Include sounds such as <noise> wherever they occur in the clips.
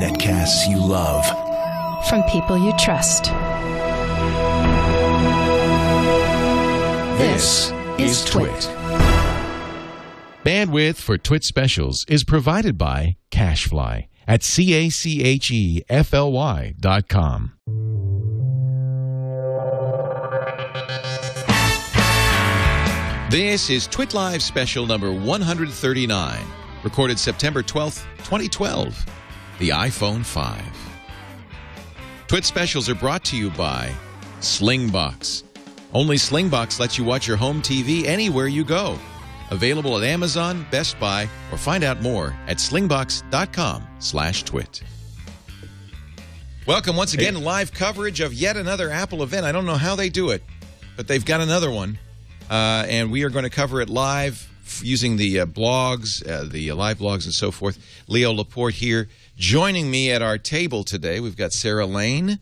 Netcasts you love from people you trust. This is Twit. Bandwidth for Twit Specials is provided by Cashfly at cachefly.com. This is Twit Live Special number 139, recorded September 12th, 2012, the iPhone 5. Twit Specials are brought to you by Slingbox. Only Slingbox lets you watch your home TV anywhere you go. Available at Amazon, Best Buy, or find out more at slingbox.com/twit. Welcome once again to live coverage of yet another Apple event. I don't know how they do it, but they've got another one. And we are going to cover it live using the blogs, the live blogs and so forth. Leo Laporte here joining me at our table today. We've got Sarah Lane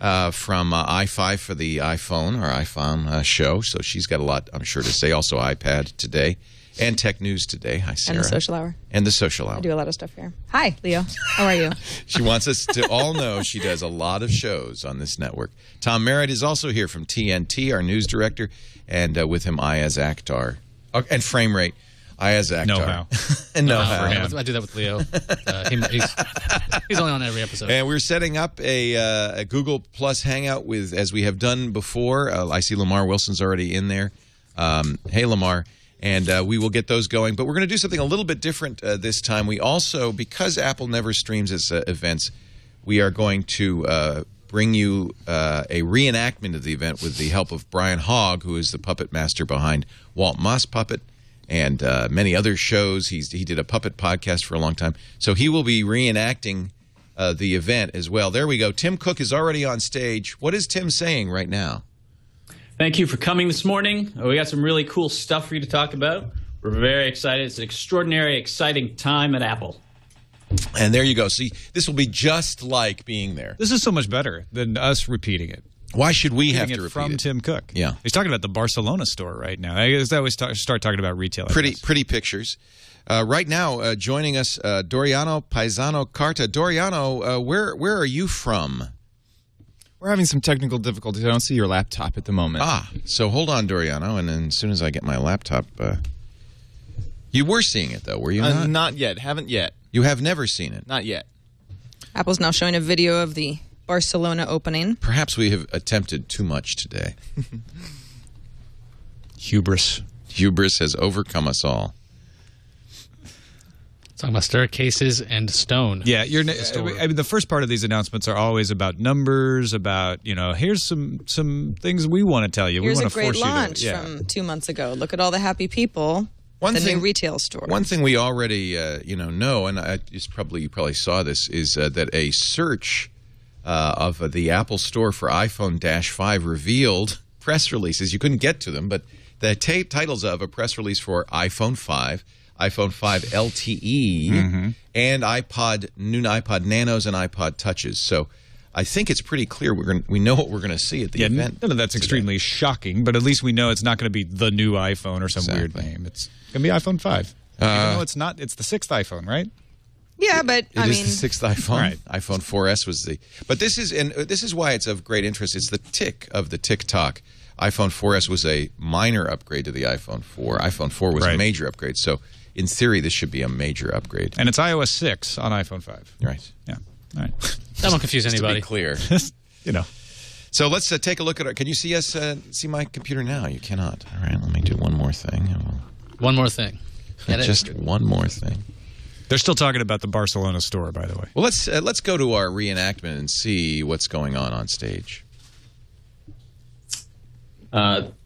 from i5 for the iPhone, our iPhone show. So she's got a lot, I'm sure, to say. Also iPad today and Tech News today. Hi, Sarah. And the Social Hour. And the Social Hour. I do a lot of stuff here. Hi, Leo. How are you? She wants us to all know she does a lot of shows on this network. Tom Merritt is also here from TNT, our news director, and with him, Iyaz Akhtar. And Frame Rate. Iyaz Akhtar. Know-how. And know-how. I do that with Leo. He's only on every episode. And we're setting up a Google Plus Hangout with, as we have done before. I see Lamar Wilson's already in there. Hey, Lamar. And we will get those going. But we're going to do something a little bit different this time. We also, because Apple never streams its events, we are going to bring you a reenactment of the event with the help of Brian Hogg, who is the puppet master behind Walt Moss Puppet and many other shows. He did a puppet podcast for a long time. So he will be reenacting the event as well. There we go. Tim Cook is already on stage. What is Tim saying right now? Thank you for coming this morning. We got some really cool stuff for you to talk about. We're very excited. It's an extraordinary, exciting time at Apple. And there you go. See, this will be just like being there. This is so much better than us repeating it. Why should we have to repeat it? From Tim Cook. Yeah. He's talking about the Barcelona store right now. I guess I always start talking about retail. Pretty pictures. Right now, joining us, Doriano Paisano Carta. Doriano, where are you from? We're having some technical difficulties. I don't see your laptop at the moment. Ah, so hold on, Doriano, and then as soon as I get my laptop... you were seeing it, though, were you not? Not yet. Haven't yet. You have never seen it? Not yet. Apple's now showing a video of the Barcelona opening. Perhaps we have attempted too much today. Hubris. Hubris has overcome us all. Talking about staircases and stone. Yeah, I mean, the first part of these announcements are always about numbers, about, you know, here's some things we want to tell you. Here's we want a to great force launch you to, yeah. From 2 months ago. Look at all the happy people. New retail store. One thing we already you know, and you probably saw this, is that a search of the Apple Store for iPhone-5 revealed press releases. You couldn't get to them, but the titles of a press release for iPhone 5. iPhone 5 LTE, mm-hmm. and new iPod Nanos and iPod Touches. So I think it's pretty clear we know what we're going to see at the event. None of that's extremely shocking, but at least we know it's not going to be the new iPhone or some weird name. It's going to be iPhone 5. Even though it's not. It's the sixth iPhone, right? Yeah, but I mean, it is the sixth iPhone. Right. iPhone 4S was the. But this is why it's of great interest. It's the tick of the TikTok. iPhone 4S was a minor upgrade to the iPhone 4. iPhone 4 was a major upgrade. So. In theory, this should be a major upgrade. And it's iOS 6 on iPhone 5. Right. Yeah. All right. That won't confuse anybody. Just to be clear. You know. So let's take a look at our... Can you see us? See my computer now? You cannot. All right. Let me do one more thing. One more thing. Just one more thing. They're still talking about the Barcelona store, by the way. Well, let's go to our reenactment and see what's going on stage.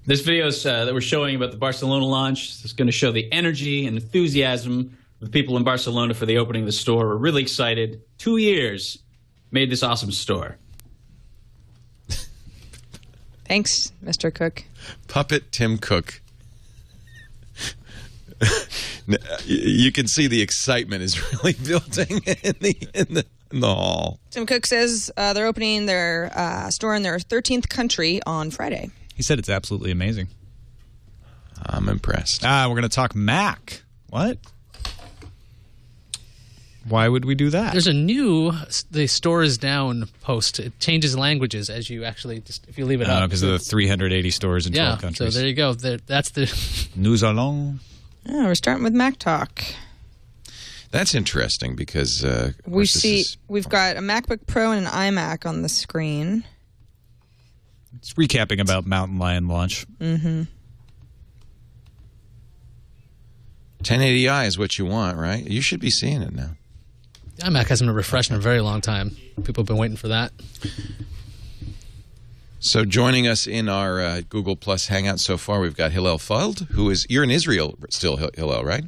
This video that we're showing about the Barcelona launch is going to show the energy and enthusiasm of the people in Barcelona for the opening of the store. We're really excited. 2 years made this awesome store. Thanks, Mr. Cook. Puppet Tim Cook. You can see the excitement is really building in the hall. Tim Cook says they're opening their store in their 13th country on Friday. He said it's absolutely amazing. I'm impressed. We're going to talk Mac. What? Why would we do that? There's a new "the store is down" post. It changes languages as you actually, just, if you leave it up. Because there are 380 stores in 12 countries. So there you go. That's the... Nous allons. Oh, we're starting with Mac Talk. That's interesting because... we've got a MacBook Pro and an iMac on the screen. It's recapping about Mountain Lion launch. Mm-hmm. 1080i is what you want, right? You should be seeing it now. iMac hasn't been refreshed in a very long time. People have been waiting for that. So joining us in our Google Plus Hangout so far, we've got Hillel Fuld, who is... You're in Israel still, Hillel, right?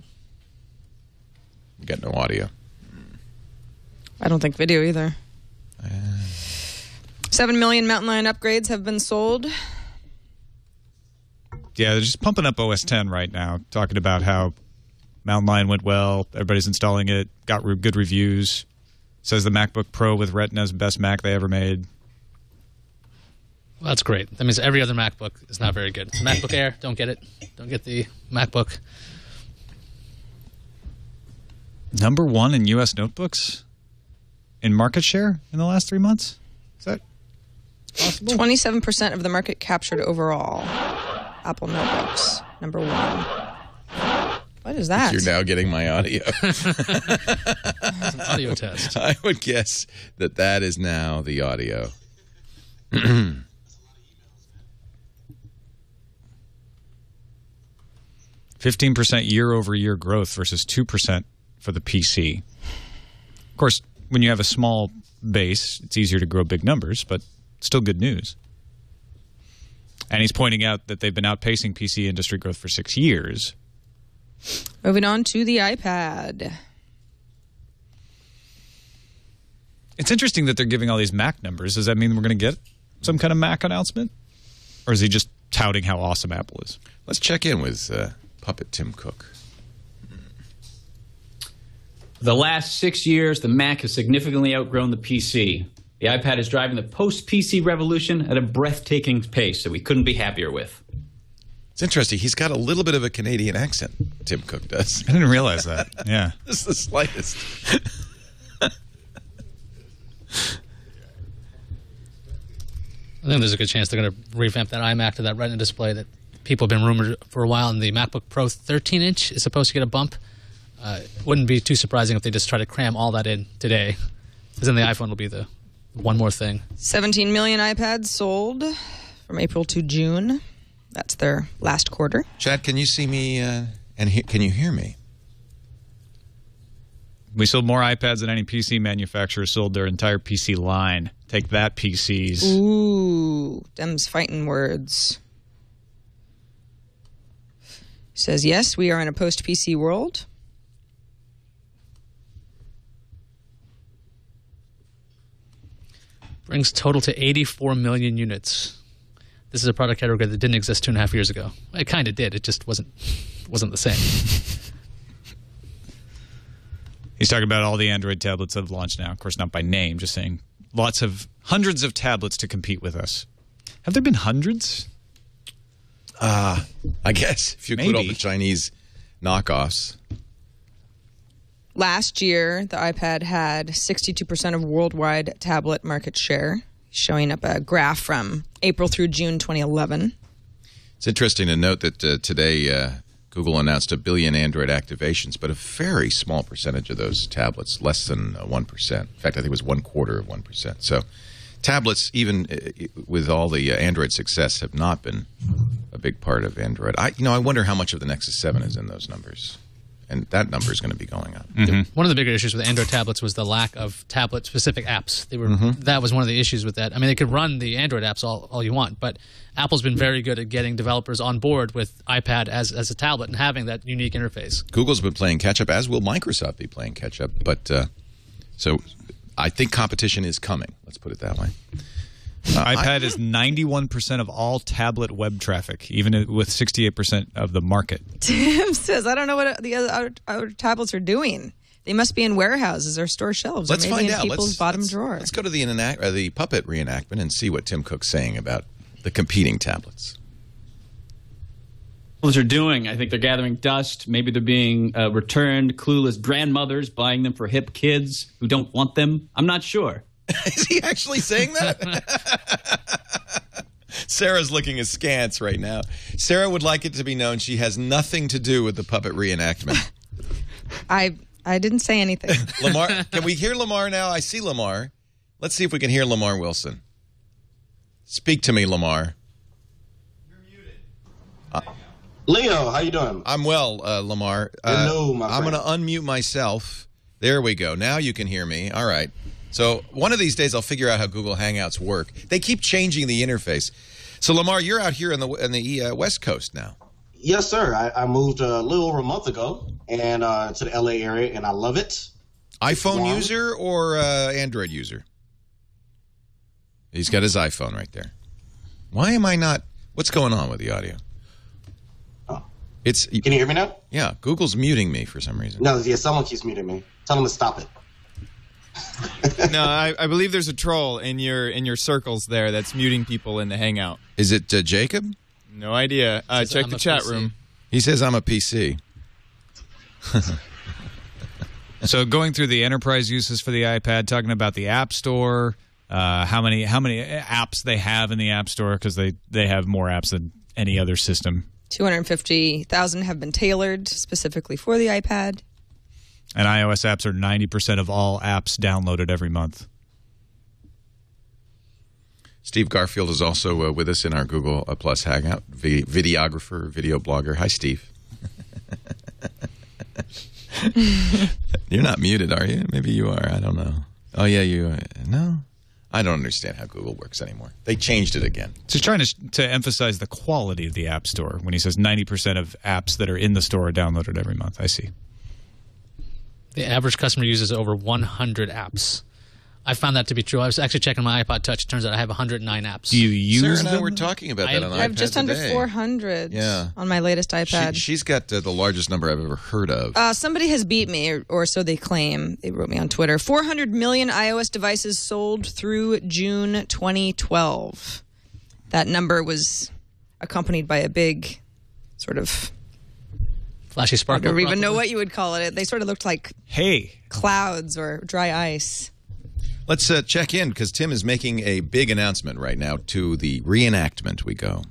You got no audio. I don't think video either. 7 million Mountain Lion upgrades have been sold. Yeah, they're just pumping up OS X right now, talking about how Mountain Lion went well, everybody's installing it, got good reviews. Says the MacBook Pro with Retina is the best Mac they ever made. Well, that's great. That means every other MacBook is not very good. The MacBook Air, don't get it. Don't get the MacBook. Number one in U.S. notebooks in market share in the last 3 months? Is that possible? 27% of the market captured overall. Apple notebooks, number one. What is that? You're now getting my audio. It's an audio test. I would guess that that is now the audio. <clears throat> 15% year-over-year growth versus 2% for the PC. Of course, when you have a small base, it's easier to grow big numbers, but still good news. And he's pointing out that they've been outpacing PC industry growth for 6 years. Moving on to the iPad. It's interesting that they're giving all these Mac numbers. Does that mean we're going to get some kind of Mac announcement? Or is he just touting how awesome Apple is? Let's check in with Puppet Tim Cook. The last 6 years, the Mac has significantly outgrown the PC. The iPad is driving the post-PC revolution at a breathtaking pace that we couldn't be happier with. It's interesting. He's got a little bit of a Canadian accent, Tim Cook does. I didn't realize that. Yeah. It's the slightest. I think there's a good chance they're going to revamp that iMac to that Retina display that people have been rumored for a while, and the MacBook Pro 13-inch is supposed to get a bump. Wouldn't be too surprising if they just try to cram all that in today, because then the iPhone will be the... one more thing. 17 million iPads sold from April to June. That's their last quarter. Chad, can you see me and can you hear me? We sold more iPads than any PC manufacturer sold their entire PC line. Take that, PCs. Ooh, them's fighting words. He says, yes, we are in a post-PC world. Brings total to 84 million units. This is a product category that didn't exist 2.5 years ago. It kind of did. It just wasn't the same. He's talking about all the Android tablets that have launched now. Of course, not by name, just saying lots of hundreds of tablets to compete with us. Have there been hundreds? I guess if you include all the Chinese knockoffs. Last year, the iPad had 62% of worldwide tablet market share, showing up a graph from April through June 2011. It's interesting to note that today Google announced a billion Android activations, but a very small percentage of those tablets, less than 1%. In fact, I think it was 1/4 of 1%. So tablets, even with all the Android success, have not been a big part of Android. I wonder how much of the Nexus 7 is in those numbers. And that number is going to be going up. Mm-hmm. One of the bigger issues with Android tablets was the lack of tablet-specific apps. They were That was one of the issues with that. I mean, they could run the Android apps all you want, but Apple's been very good at getting developers on board with iPad as a tablet and having that unique interface. Google's been playing catch-up, as will Microsoft be playing catch-up. But so I think competition is coming. Let's put it that way. iPad is 91% of all tablet web traffic, even with 68% of the market. Tim says, I don't know what the other tablets are doing. They must be in warehouses or store shelves. Let's find out. Let's go to the puppet reenactment and see what Tim Cook's saying about the competing tablets. are doing. I think they're gathering dust. Maybe they're being returned. Clueless grandmothers buying them for hip kids who don't want them. I'm not sure. Is he actually saying that? Sarah's looking askance right now. Sarah would like it to be known she has nothing to do with the puppet reenactment. I didn't say anything. Lamar, can we hear Lamar now? I see Lamar. Let's see if we can hear Lamar Wilson. Speak to me, Lamar. You're muted. Leo, how you doing? I'm well, Lamar. Hello, my friend. I'm going to unmute myself. There we go. Now you can hear me. All right. So one of these days I'll figure out how Google Hangouts work. They keep changing the interface. So, Lamar, you're out here on the West Coast now. Yes, sir. I moved a little over a month ago and to the L.A. area, and I love it. iPhone user or Android user? He's got his iPhone right there. Why am I not? What's going on with the audio? Oh. Can you hear me now? Yeah. Google's muting me for some reason. No, yeah, someone keeps muting me. Tell them to stop it. No, I believe there's a troll in your circles there that's muting people in the Hangout. Is it Jacob? No idea. Check the chat room. He says I'm a PC. So going through the enterprise uses for the iPad, talking about the App Store, how many apps they have in the App Store, because they have more apps than any other system. 250,000 have been tailored specifically for the iPad. And iOS apps are 90% of all apps downloaded every month. Steve Garfield is also with us in our Google Plus Hangout, videographer, video blogger. Hi, Steve. You're not muted, are you? Maybe you are. I don't know. Oh, yeah, you no? I don't understand how Google works anymore. They changed it again. So trying to emphasize the quality of the App Store when he says 90% of apps that are in the store are downloaded every month. I see. The average customer uses over 100 apps. I found that to be true. I was actually checking my iPod Touch. It turns out I have 109 apps. Do you use them? Sarah and I were talking about that on iPad today. I have just under 400 on my latest iPad. She's got the largest number I've ever heard of. Somebody has beat me, or so they claim. They wrote me on Twitter. 400 million iOS devices sold through June 2012. That number was accompanied by a big sort of... flashy sparkle. I don't even know what you would call it. They sort of looked like clouds or dry ice. Let's check in because Tim is making a big announcement right now. To the reenactment we go.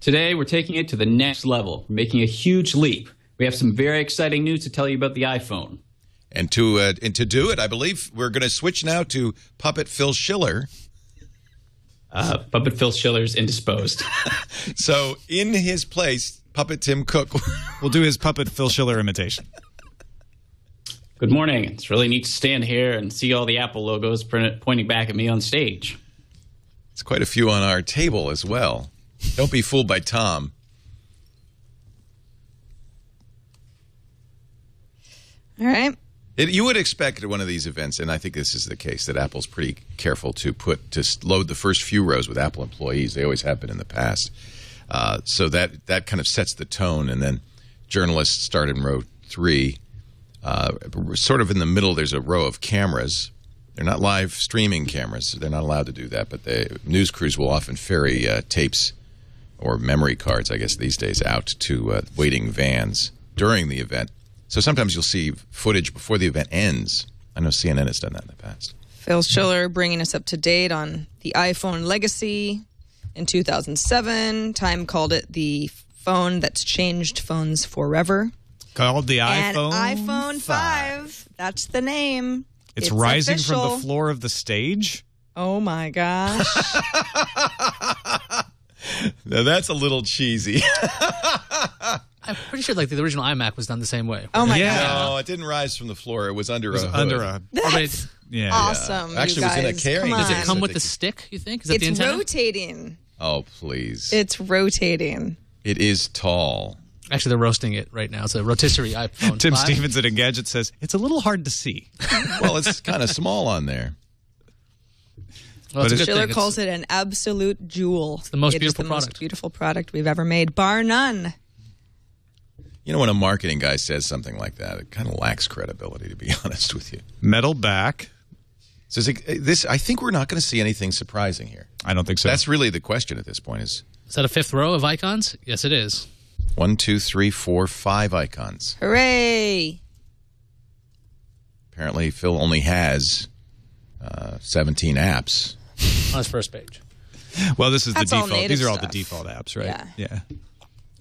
Today we're taking it to the next level. We're making a huge leap. We have some very exciting news to tell you about the iPhone. And to do it, I believe we're going to switch now to Puppet Phil Schiller. Puppet Phil Schiller's indisposed. So in his place... Puppet Tim Cook will do his Puppet Phil Schiller imitation. Good morning. It's really neat to stand here and see all the Apple logos pointing back at me on stage. There's quite a few on our table as well. Don't be fooled by Tom. All right. You would expect at one of these events, and I think this is the case, that Apple's pretty careful to load the first few rows with Apple employees. They always have been in the past. So that kind of sets the tone, and then journalists start in row 3. Sort of in the middle, there's a row of cameras. They're not live streaming cameras. So they're not allowed to do that, but the news crews will often ferry tapes or memory cards, I guess these days, out to waiting vans during the event. So sometimes you'll see footage before the event ends. I know CNN has done that in the past. Phil Schiller bringing us up to date on the iPhone legacy. In 2007, Time called it the phone that's changed phones forever. Called the iPhone. And iPhone 5. That's the name. It's rising official. From the floor of the stage? Oh, my gosh. Now, that's a little cheesy. I'm pretty sure, like, the original iMac was done the same way. Oh, my God. No, it didn't rise from the floor. It was under a hood. That's awesome. Actually, it was in a carrying. Does it come with the stick, you think? Is that the antenna? It's rotating. Oh, please. It's rotating. It is tall. Actually, they're roasting it right now. It's a rotisserie iPhone 5. Tim Stevens at Engadget says, it's a little hard to see. Well, it's kind of small on there. Well, Schiller calls it an absolute jewel. It's the most beautiful product. It is the most beautiful product we've ever made, bar none. You know, when a marketing guy says something like that, it kind of lacks credibility, to be honest with you. Metal back. So I think we're not going to see anything surprising here. I don't think so. That's really the question at this point is... Is that a fifth row of icons? Yes, it is. 1, 2, 3, 4, 5 icons. Hooray! Apparently, Phil only has 17 apps. On his first page. Well, this is the default. These are all the default apps, right? Yeah.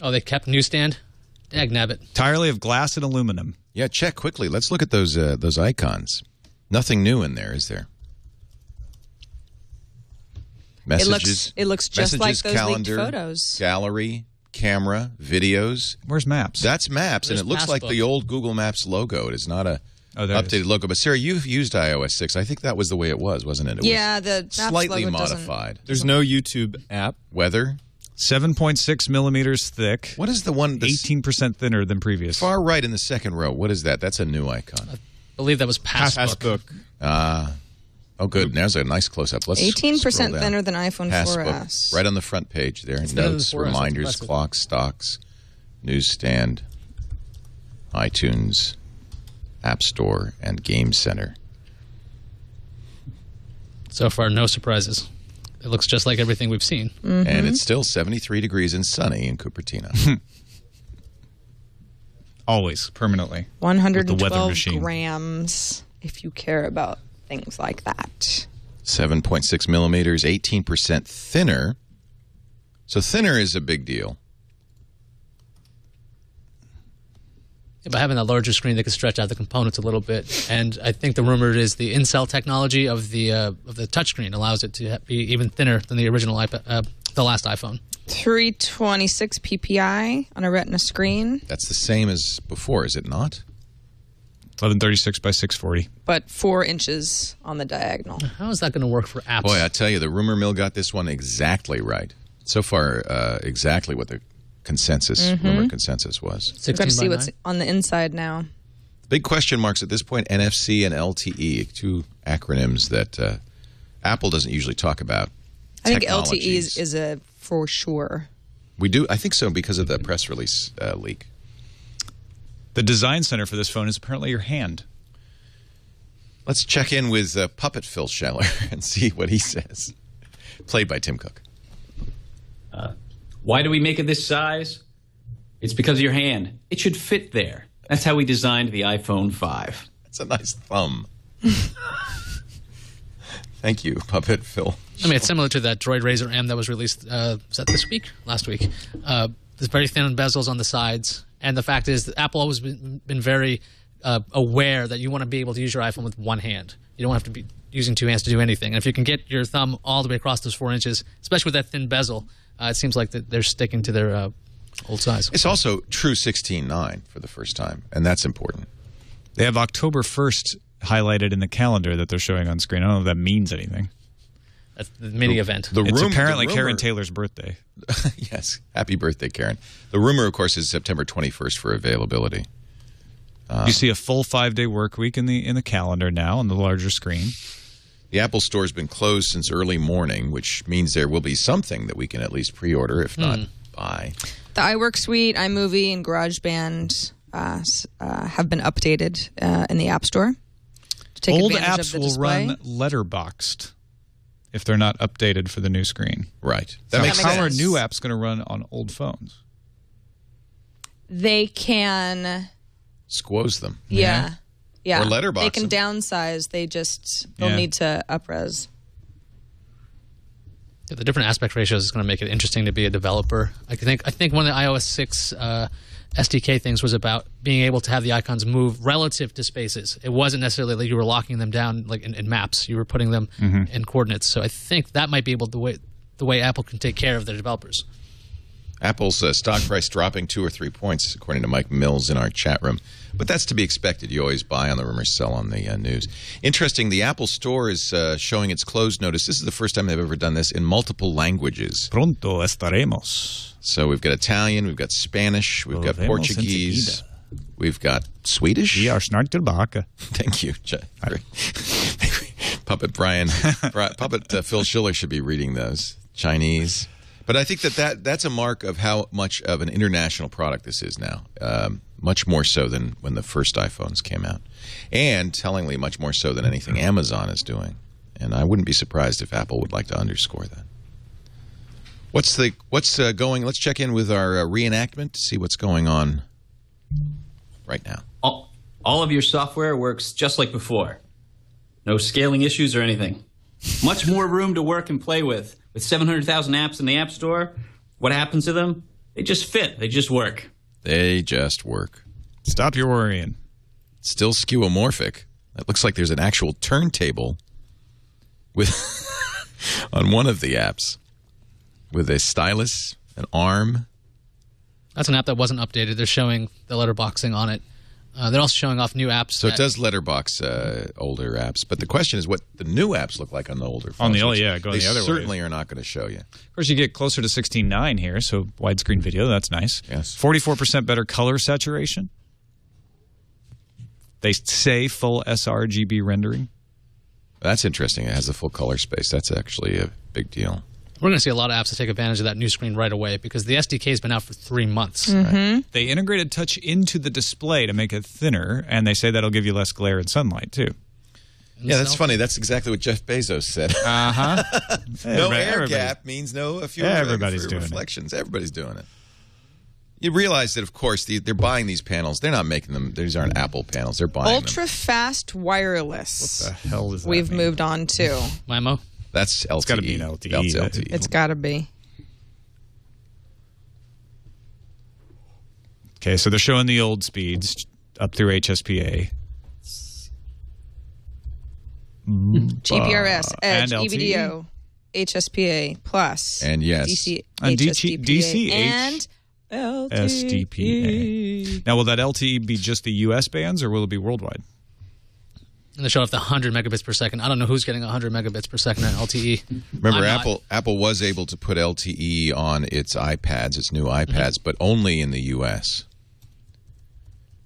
Oh, they kept Newsstand? Dag nabbit. Entirely of glass and aluminum. Yeah, check quickly. Let's look at those icons. Nothing new in there, is there? Messages. It looks just messages, like those calendar, leaked photos. Gallery, camera, videos. Where's Maps? That's Maps, and it looks like the old Google Maps logo. It is not a... Oh, updated logo. But Sarah, you've used iOS 6. I think that was the way it was, wasn't it? Yeah, the slightly modified. There's no YouTube app. Weather. 7.6 millimeters thick. What is the one? 18% thinner than previous. Far right in the second row. What is that? That's a new icon. I believe that was Passbook. Oh, good. There's a nice close-up. Let's 18% thinner than iPhone 4S. Right on the front page there. Notes, reminders, clocks, stocks, newsstand, iTunes, App Store, and Game Center. So far, no surprises. It looks just like everything we've seen. Mm-hmm. And it's still 73 degrees and sunny in Cupertino. Always, permanently. 112 grams, if you care about things like that. 7.6 millimeters, 18% thinner. So thinner is a big deal. By having a larger screen, they could stretch out the components a little bit, and I think the rumor is the in-cell technology of the touchscreen allows it to be even thinner than the original iPad, the last iPhone. 326 ppi on a Retina screen. That's the same as before, is it not? 1136 by 640. But 4 inches on the diagonal. How is that going to work for apps? Boy, I tell you, the rumor mill got this one exactly right. So far, exactly what the consensus, rumor consensus was. We've got to see what's on the inside now. Big question marks at this point, NFC and LTE, two acronyms that Apple doesn't usually talk about. I think LTE is a for sure. We do, I think so, because of the press release leak. The design center for this phone is apparently your hand. Let's check in with Puppet Phil Schiller and see what he says. Played by Tim Cook. Why do we make it this size? It's because of your hand. It should fit there. That's how we designed the iPhone 5. That's a nice thumb. Thank you, Puppet Phil. I mean, it's similar to that Droid Razr M that was released, was that this week? Last week. There's very thin bezels on the sides. And the fact is that Apple always been very aware that you want to be able to use your iPhone with one hand. You don't have to be using two hands to do anything. And if you can get your thumb all the way across those 4 inches, especially with that thin bezel, it seems like they're sticking to their old size. It's also true 16:9 for the first time, and that's important. They have October 1st highlighted in the calendar that they're showing on screen. I don't know if that means anything. That's the mini-event. It's apparently Karen Taylor's birthday. Yes. Happy birthday, Karen. The rumor, of course, is September 21st for availability. You see a full 5-day work week in the calendar now on the larger screen. The Apple Store has been closed since early morning, which means there will be something that we can at least pre-order, if not buy. The iWork Suite, iMovie, and GarageBand have been updated in the App Store. To take Old apps of the display. Will run letterboxed if they're not updated for the new screen. Right. That makes sense. How are new apps going to run on old phones? They can... Squoze them. Yeah. Mm-hmm. Yeah, or letterbox. They can downsize. They'll need to up-res. Yeah, the different aspect ratios is going to make it interesting to be a developer. I think one of the iOS 6 SDK things was about being able to have the icons move relative to spaces. It wasn't necessarily like you were locking them down like in maps. You were putting them in coordinates. So I think that might be able the way Apple can take care of their developers. Apple's stock price dropping 2 or 3 points, according to Mike Mills in our chat room. But that's to be expected. You always buy on the rumors, sell on the news. Interesting, the Apple Store is showing its closed notice. This is the first time they've ever done this in multiple languages. Pronto estaremos. So we've got Italian, we've got Spanish, we've got Portuguese, we've got Swedish. We are snart tillbaka. Thank you, Puppet Brian. Puppet Phil Schiller should be reading those. Chinese. But I think that's a mark of how much of an international product this is now, much more so than when the first iPhones came out. And, tellingly, much more so than anything Amazon is doing. And I wouldn't be surprised if Apple would like to underscore that. What's going? Let's check in with our reenactment to see what's going on right now. All of your software works just like before. No scaling issues or anything. Much more room to work and play with. With 700,000 apps in the App Store, what happens to them? They just fit. They just work. They just work. Stop your worrying. Still skeuomorphic. It looks like there's an actual turntable with on one of the apps with a stylus, an arm. That's an app that wasn't updated. They're showing the letterboxing on it. They're also showing off new apps. So it does letterbox older apps. But the question is what the new apps look like on the older phones. On the old, yeah, going the other way. They certainly are not going to show you. Of course, you get closer to 16:9 here, so widescreen video. That's nice. Yes. 44% better color saturation. They say full sRGB rendering. That's interesting. It has the full color space. That's actually a big deal. We're going to see a lot of apps that take advantage of that new screen right away because the SDK has been out for 3 months. Mm-hmm. Right? They integrated touch into the display to make it thinner, and they say that'll give you less glare and sunlight, too. Yeah, that's funny. That's exactly what Jeff Bezos said. Uh-huh. No air gap means no fuel reflections. Everybody's doing it. You realize that, of course, they're buying these panels. They're not making them. These aren't Apple panels. They're buying them. Ultra-fast wireless. What the hell does that mean? We've moved on to. MIMO? That's LTE. It's got to be an LTE. That's LTE. It's got to be. Okay, so they're showing the old speeds up through HSPA. GPRS, Edge, EVDO, HSPA, Plus. And yes. DC-HSDPA. And LTE. Now, will that LTE be just the U.S. bands, or will it be worldwide? And they show off the 100 megabits per second. I don't know who's getting 100 megabits per second on LTE. Remember, Apple was able to put LTE on its iPads, its new iPads, but only in the U.S.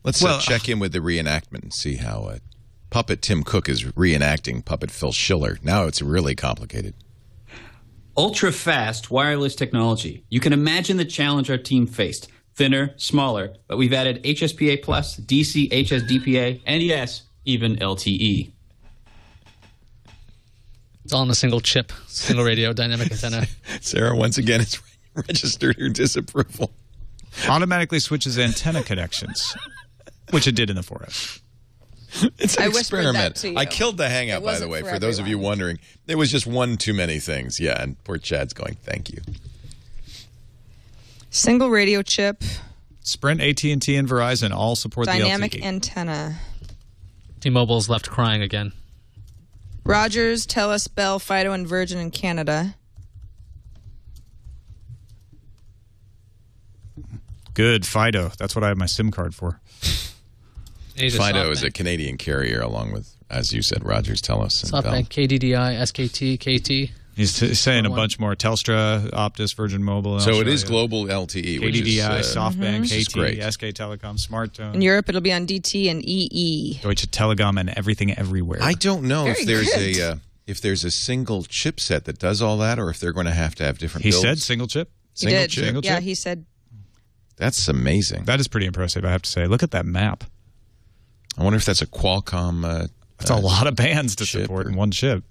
Let's check in with the reenactment and see how Puppet Tim Cook is reenacting Puppet Phil Schiller. Now it's really complicated. Ultra-fast wireless technology. You can imagine the challenge our team faced. Thinner, smaller, but we've added HSPA+, DC-HSDPA, and yes... even LTE. It's all on a single chip, single radio, dynamic antenna. Sarah, once again, has registered her disapproval. Automatically switches antenna connections, which it did in the 4S. It's an experiment. I killed the hangout, by the way, for those of you wondering. There was just one too many things. Yeah, and poor Chad's going, thank you. Single radio chip. Sprint, AT&T, and Verizon all support the LTE. Dynamic antenna. T-Mobile's left crying again. Rogers, Telus, Bell, Fido, and Virgin in Canada. Good, Fido. That's what I have my SIM card for. Fido is a Canadian carrier along with, as you said, Rogers, Telus, and Bell. SoftBank, KDDI, SKT, KT. He's saying a bunch more. Telstra, Optus, Virgin Mobile. So it is global LTE. KDDI, SoftBank, KT, SK Telecom, SmarTone. In Europe, it'll be on DT and EE. Deutsche Telekom and everything everywhere. I don't know if there's a single chipset that does all that or if they're going to have different builds. He said single chip? Single chip. Yeah, he said. That's amazing. That is pretty impressive, I have to say. Look at that map. I wonder if that's a Qualcomm. That's a lot of bands to support in one chip.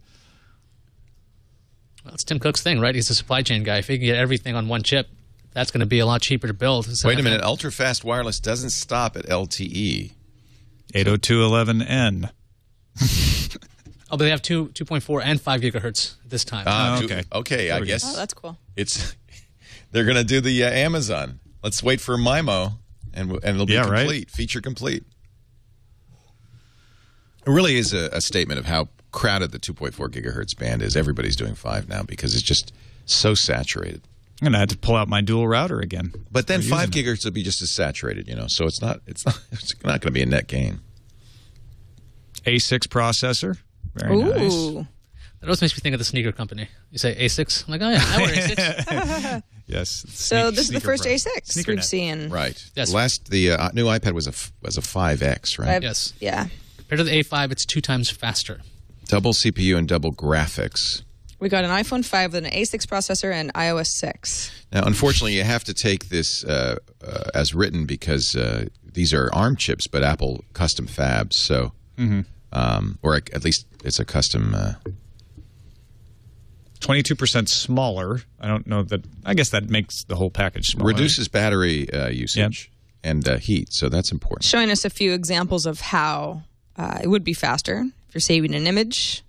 That's Tim Cook's thing, right? He's a supply chain guy. If he can get everything on one chip, that's going to be a lot cheaper to build. Wait a minute. Ultra-fast wireless doesn't stop at LTE. 802.11n. Oh, but they have 2.4 and 5 gigahertz this time. Okay, I guess. Oh, that's cool. They're going to do the Amazon. Let's wait for MIMO, and it'll be complete, feature complete. It really is a statement of how crowded the 2.4 gigahertz band is. Everybody's doing 5 now because it's just so saturated. I'm gonna have to pull out my dual router again. But then 5 gigahertz will be just as saturated, you know. So it's not going to be a net gain. A6 processor, very nice. That always makes me think of the sneaker company. You say A6, I'm like, oh yeah, I wear A6. Yes. So this is the first A6 we've seen, right? Yes. The new iPad was a 5X, right? Yes. Yeah. Compared to the A5, it's 2 times faster. Double CPU and double graphics. We got an iPhone 5 with an A6 processor and iOS 6. Now, unfortunately, you have to take this as written because these are ARM chips, but Apple custom fabs. So, or at least it's a custom 22% smaller. I don't know that. I guess that makes the whole package smaller. Reduces battery usage and heat, so that's important. Showing us a few examples of how it would be faster. If you're saving an image,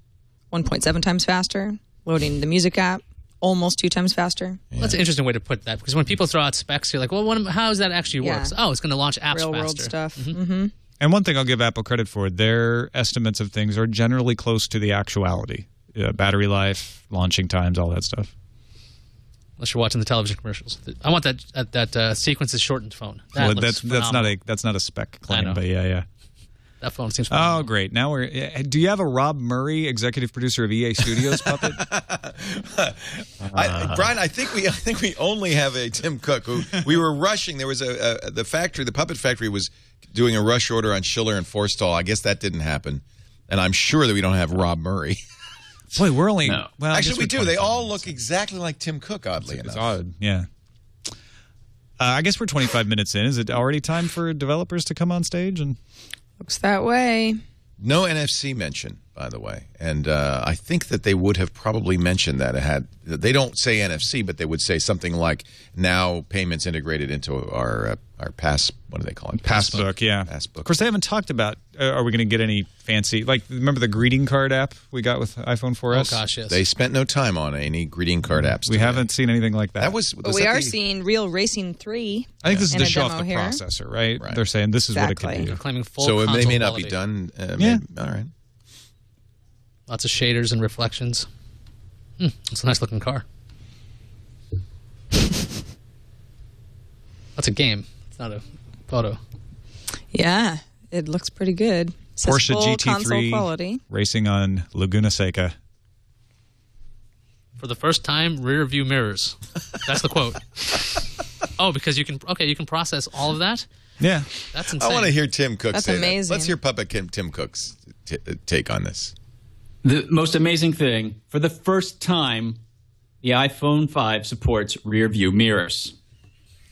1.7 times faster. Loading the music app, almost 2 times faster. Yeah. That's an interesting way to put that, because when people throw out specs, you're like, well, what, how does that actually work? Oh, it's going to launch apps faster. Real-world stuff. Mm-hmm. Mm-hmm. And one thing I'll give Apple credit for, their estimates of things are generally close to the actuality. Battery life, launching times, all that stuff. Unless you're watching the television commercials. I want that sequence is shortened phone. That well, that's not a spec claim, but yeah. That phone seems phenomenal. Oh, great. Now we're do you have a Rob Murray, executive producer of EA Studios puppet? Brian, I think we only have a Tim Cook who we were rushing. There was the puppet factory was doing a rush order on Schiller and Forstall. I guess that didn't happen. And I'm sure that we don't have Rob Murray. Boy, we're only... No. Well, actually, we do. They all look exactly like Tim Cook, oddly enough. It's odd, yeah. I guess we're 25 minutes in. Is it already time for developers to come on stage? And looks that way. No NFC mention, by the way. And I think that they would have probably mentioned that. They don't say NFC, but they would say something like, now payments integrated into our pass... What do they call it? Passbook, yeah. Passbook. Of course, they haven't talked about, are we going to get any fancy... Like, remember the greeting card app we got with iPhone 4S? Oh, gosh, yes. They spent no time on any greeting card apps. We haven't seen anything like that. But we are seeing Real Racing 3. I think this is to show off the processor, right? They're saying this is exactly what it can do. They're claiming full console quality. So it may not be done. All right. Lots of shaders and reflections. It's a nice-looking car. That's a game. It's not a photo. Yeah, it looks pretty good. Porsche GT3 quality. Racing on Laguna Seca. For the first time, rear view mirrors. That's the quote. Oh, because you can process all of that? Yeah. That's insane. I want to hear Tim Cook say that. That's amazing. Let's hear Puppet Tim Cook's take on this. The most amazing thing, for the first time, the iPhone 5 supports rear view mirrors.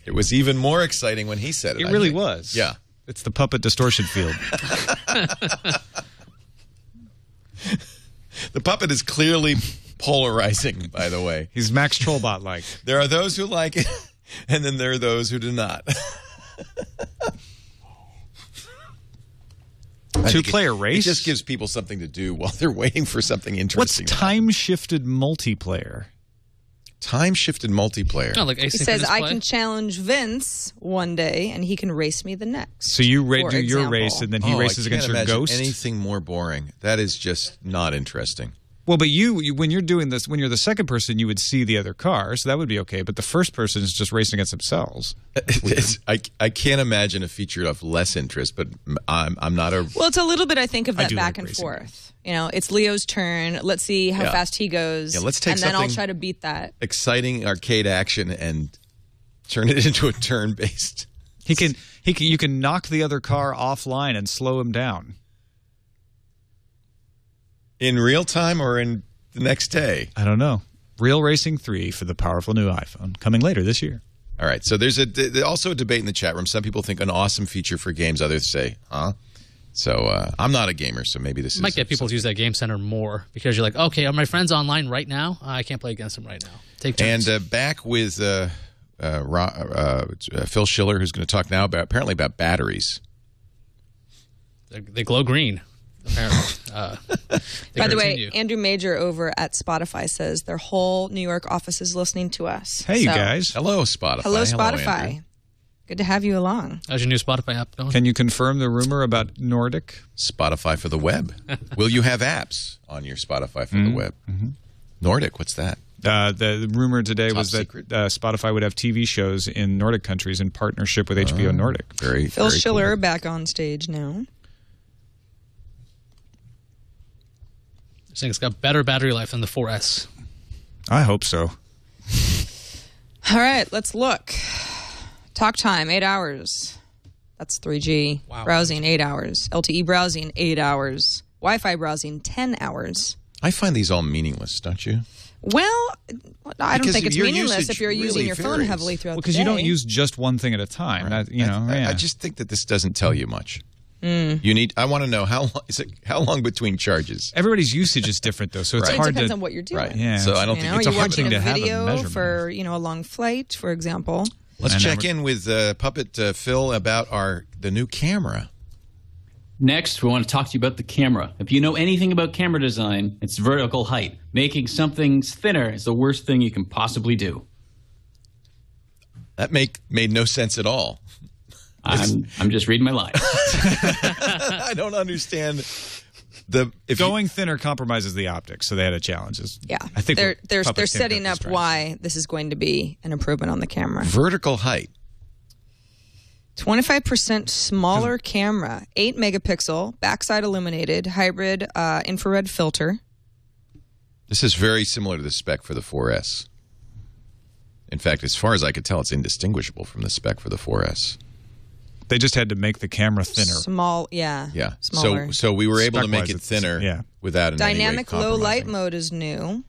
It was even more exciting when he said it. It really was. Yeah. It's the puppet distortion field. The puppet is clearly polarizing, by the way. He's Max Trollbot-like. There are those who like it, and then there are those who do not. Two-player race? It just gives people something to do while they're waiting for something interesting. What's time-shifted multiplayer? Time-shifted multiplayer. Oh, like he says, I can challenge Vince one day, and he can race me the next. So you do your race, and then he races against your ghost? Anything more boring. That is just not interesting. Well, but you, when you're doing this, when you're the second person, you would see the other car, so that would be okay. But the first person is just racing against themselves. I can't imagine a feature of less interest, but I'm not a... Well, it's a little bit, I think, of that back and forth. You know, it's Leo's turn. Let's see how fast he goes. Yeah, let's take something. And then I'll try to beat that. Exciting arcade action and turn it into a turn-based. You can knock the other car offline and slow him down. In real time or in the next day? I don't know. Real Racing 3 for the powerful new iPhone coming later this year. All right. So there's also a debate in the chat room. Some people think an awesome feature for games. Others say, huh? So I'm not a gamer, so maybe this is... Might get people to use that game center more because you're like, okay, are my friends online right now? I can't play against them right now. Take turns. And back with Phil Schiller, who's going to talk now apparently about batteries. They glow green, apparently. By the way, Andrew Major over at Spotify says their whole New York office is listening to us. Hey, you guys. Hello, Spotify. Hello, Spotify. Hello, good to have you along. How's your new Spotify app going? Can you confirm the rumor about Nordic? Spotify for the web. Will you have apps on your Spotify for the web? Mm-hmm. Nordic, what's that? The rumor today was that Spotify would have TV shows in Nordic countries in partnership with HBO Nordic. Phil Schiller cool. Back on stage now. I think it's got better battery life than the 4S. I hope so. All right, let's look. Talk time, 8 hours. That's 3G. Wow. Browsing, 8 hours. LTE browsing, 8 hours. Wi-Fi browsing, 10 hours. I find these all meaningless, don't you? Well, I don't think it's meaningless if you're using your phone heavily throughout the day. Because you don't use just one thing at a time. Right. I just think that this doesn't tell you much. You need. I want to know how long between charges. Everybody's usage is different though, so it's right. hard. It depends on what you're doing. Right. Yeah. So I don't think it's a hard thing to have a measurement for a long flight, for example. Let's check in with Puppet Phil about the new camera. Next, we want to talk to you about the camera. If you know anything about camera design, it's vertical height. Making something thinner is the worst thing you can possibly do. That made no sense at all. I'm just reading my lines. I don't understand. Going thinner compromises the optics, so they had a challenge. Yeah, I think they're setting up why this is going to be an improvement on the camera. Vertical height. 25% smaller camera, 8 megapixel, backside illuminated, hybrid infrared filter. This is very similar to the spec for the 4S. In fact, as far as I could tell, it's indistinguishable from the spec for the 4S. They just had to make the camera thinner. Small, yeah. Yeah. Smaller. So we were able to make it thinner without an dynamic low light mode is new.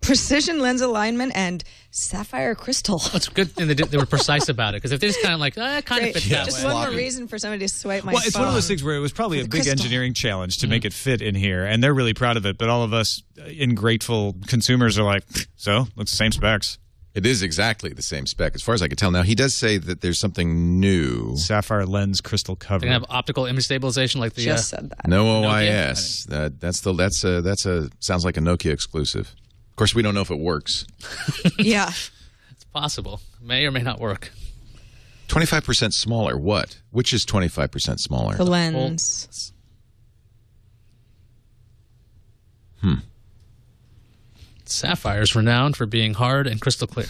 Precision lens alignment and sapphire crystal. That's good, and they were precise about it, because if they're just kind of like, it kind of fits that way. Just one more reason for somebody to swipe my phone. Well, it's one of those things where it was probably a big engineering challenge to make it fit in here, and they're really proud of it, but all of us ingrateful consumers are like, so, looks the same specs. It is exactly the same spec, as far as I could tell. Now, he does say that there's something new. Sapphire lens crystal cover. They have optical image stabilization like the... Just said that. No OIS. That's sounds like a Nokia exclusive. Of course, we don't know if it works. Yeah. It's possible. It may or may not work. 25% smaller. What? Which is 25% smaller? The lens. Sapphire's renowned for being hard and crystal clear.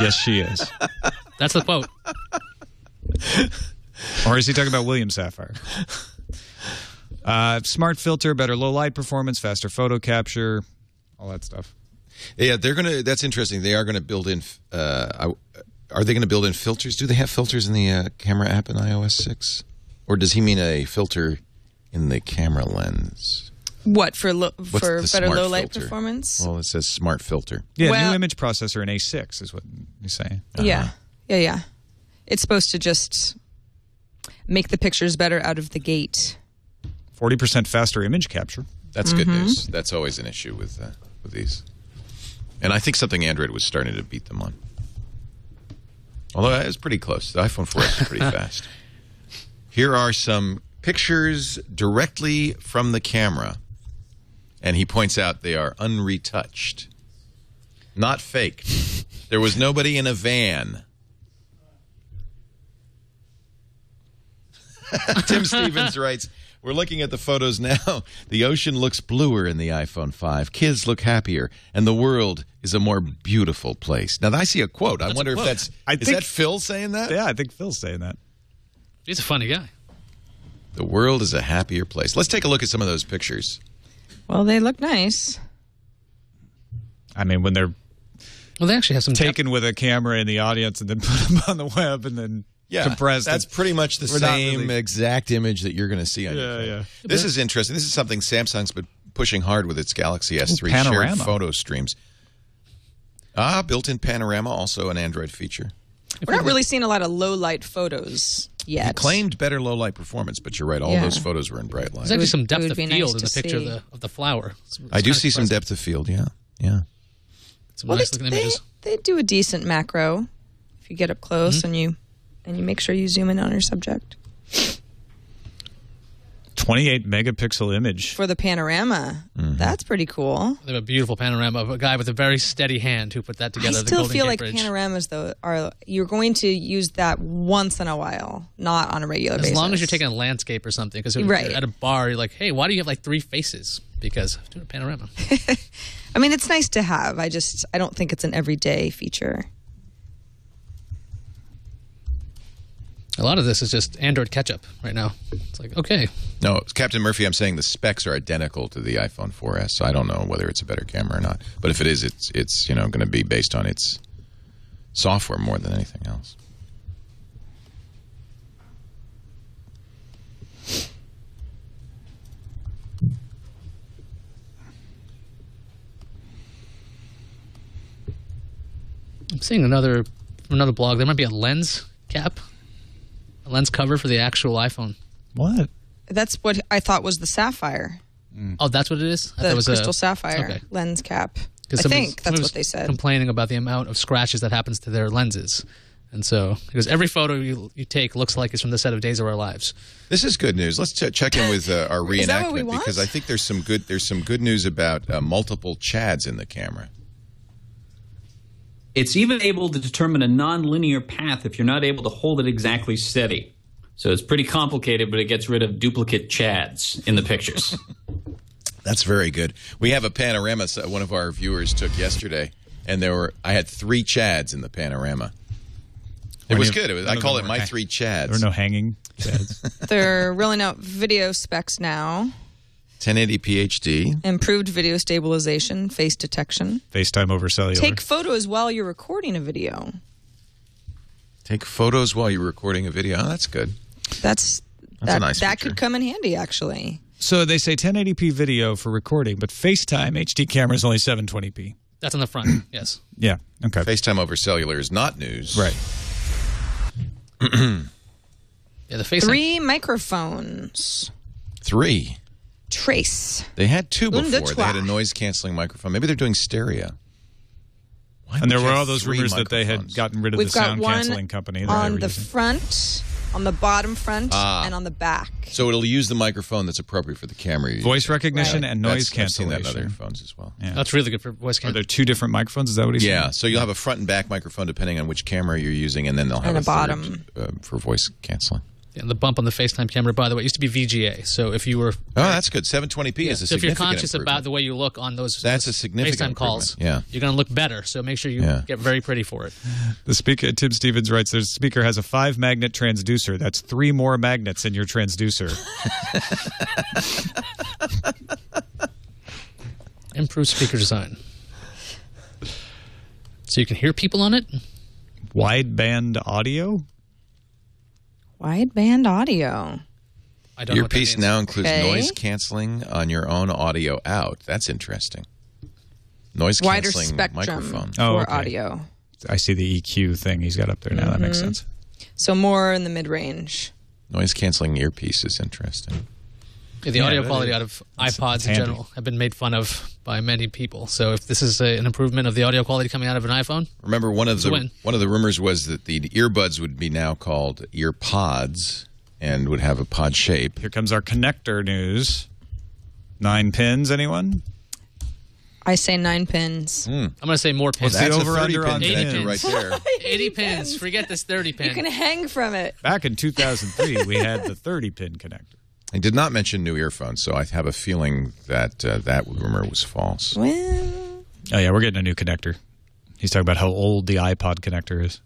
Yes, she is. That's the quote. Or is he talking about William Sapphire? Smart filter, better low light performance, faster photo capture, all that stuff. Yeah, they're gonna. That's interesting. They are gonna build in. Are they gonna build in filters? Do they have filters in the camera app in iOS 6? Or does he mean a filter in the camera lens? What, for better low-light performance? Well, it says smart filter. Yeah, well, new image processor in A6 is what you're saying. Yeah, yeah. It's supposed to just make the pictures better out of the gate. 40% faster image capture. That's good news. That's always an issue with these. And I think something Android was starting to beat them on. Although it was pretty close. The iPhone 4S is pretty fast. Here are some pictures directly from the camera. And he points out they are unretouched. Not fake. There was nobody in a van. Tim Stevens writes, we're looking at the photos now. The ocean looks bluer in the iPhone 5. Kids look happier. And the world is a more beautiful place. Now, I see a quote. I wonder if that's... Is that Phil saying that? Yeah, I think Phil's saying that. He's a funny guy. The world is a happier place. Let's take a look at some of those pictures. Well, they look nice. I mean, when they're they actually have some taken with a camera in the audience and then put them on the web and then compressed. That's pretty much the same exact image that you're going to see on your phone. Yeah. This is interesting. This is something Samsung's been pushing hard with its Galaxy S3 shared photo streams. Built-in panorama, also an Android feature. We're not really seeing a lot of low-light photos yet. He claimed better low-light performance, but you're right. All those photos were in bright light. There's actually some depth of field in the picture of the flower. I do see some depth of field, yeah. Some nice-looking images. They do a decent macro if you get up close and you make sure you zoom in on your subject. 28-megapixel image. For the panorama. That's pretty cool. They have a beautiful panorama of a guy with a very steady hand who put that together. I still feel like panoramas, though, you're going to use that once in a while, not on a regular basis. As long as you're taking a landscape or something. Because at a bar, you're like, hey, why do you have like three faces? Because I'm doing a panorama. I mean, it's nice to have. I don't think it's an everyday feature. A lot of this is just Android catch-up right now. It's like, okay. No, Captain Murphy, I'm saying the specs are identical to the iPhone 4S, so I don't know whether it's a better camera or not. But if it is, it's going to be based on its software more than anything else. I'm seeing another blog. There might be a lens cap. lens cover for the actual iPhone. What? That's what I thought was the Sapphire. Mm. Oh, that's what it is? The crystal sapphire lens cap. I think that's what they said. Complaining about the amount of scratches that happens to their lenses. And so, because every photo you take looks like it's from the set of Days of Our Lives. This is good news. Let's check in with our reenactment. Is that what we want? Because I think there's some good news about multiple Chads in the camera. It's even able to determine a nonlinear path if you're not able to hold it exactly steady. So it's pretty complicated, but it gets rid of duplicate Chads in the pictures. That's very good. We have a panorama one of our viewers took yesterday, and I had three Chads in the panorama. It was good. I call it my three Chads. There are no hanging Chads. They're rolling out video specs now. 1080p HD. Improved video stabilization, face detection. FaceTime over cellular. Take photos while you're recording a video. Take photos while you're recording a video. Oh, that's good. That's a nice feature. That could come in handy, actually. So they say 1080p video for recording, but FaceTime HD camera is only 720p. That's on the front, yes. Yeah, okay. FaceTime over cellular is not news. Right. Yeah, the FaceTime. Three microphones. Three. Trace. They had two before. They had a noise-canceling microphone. Maybe they're doing stereo. And there were all those rumors that they had gotten rid of the sound-canceling company. On the front, on the bottom front, and on the back. So it'll use the microphone that's appropriate for the camera. Voice recognition and noise cancellation. I've seen that in other phones as well. Yeah. That's really good for voice cancellation. Are there two different microphones? Is that what he's saying? Yeah, so you'll have a front and back microphone depending on which camera you're using, and then they'll have a bottom for voice canceling. And the bump on the FaceTime camera, by the way, it used to be VGA. So if you were... Oh, that's good. 720p is a significant improvement. If you're conscious about the way you look on those FaceTime calls, you're going to look better. So make sure you get very pretty for it. The speaker, Tim Stevens writes, the speaker has a 5-magnet transducer. That's 3 more magnets in your transducer. Improved speaker design. So you can hear people on it? Wideband audio? Wideband audio. Your piece now includes noise canceling on your own audio out. That's interesting. Noise canceling microphone for audio. I see the EQ thing he's got up there now. That makes sense. So more in the mid-range. Noise canceling earpiece is interesting. Yeah, the audio quality out of iPods in general have been made fun of by many people. So if this is an improvement of the audio quality coming out of an iPhone, remember one of the rumors was that the earbuds would be now called EarPods and would have a pod shape. Here comes our connector news. 9 pins, anyone? I say 9 pins. Mm. I'm going to say more pins. What's the over-under on 80 pins? Right there. 80 pins. Forget this 30-pin. You can hang from it. Back in 2003, we had the 30-pin connector. I did not mention new earphones, so I have a feeling that that rumor was false. Well. Oh, yeah, we're getting a new connector. He's talking about how old the iPod connector is.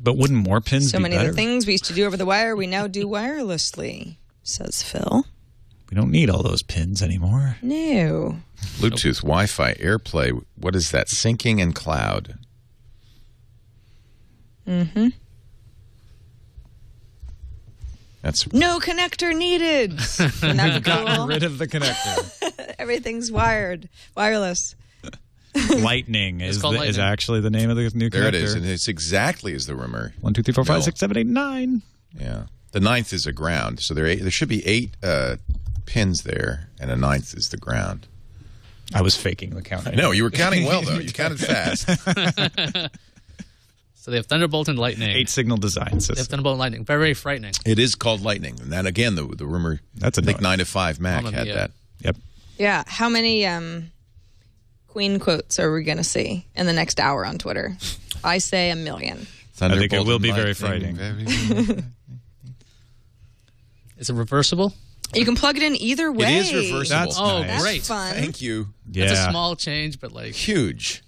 But wouldn't more pins be better? So many of the things we used to do over the wire, we now do wirelessly, says Phil. We don't need all those pins anymore. No. Bluetooth, Wi-Fi, AirPlay, what is that? Syncing and cloud. Mm-hmm. That's no connector needed. We've gotten rid of the connector. Everything's wired, wireless. Lightning is actually the name of the new connector. There it is, and it's exactly as the rumor. 1, 2, 3, 4, 5, 6, 7, 8, 9. Yeah, the 9th is a ground, so there should be 8 pins there, and a 9th is the ground. I was faking the count. I know you were counting well though. You counted fast. So they have Thunderbolt and Lightning. 8 signal design system. They have Thunderbolt and Lightning. Very, very frightening. It is called Lightning. And that, again, the rumor, I think 9to5Mac had that. Yep. Yeah. How many Queen quotes are we going to see in the next hour on Twitter? I say 1 million. I think it will be very frightening. Is it reversible? You can plug it in either way. It is reversible. That's nice. That's great. Fun. Thank you. Yeah. That's a small change, but like... Huge.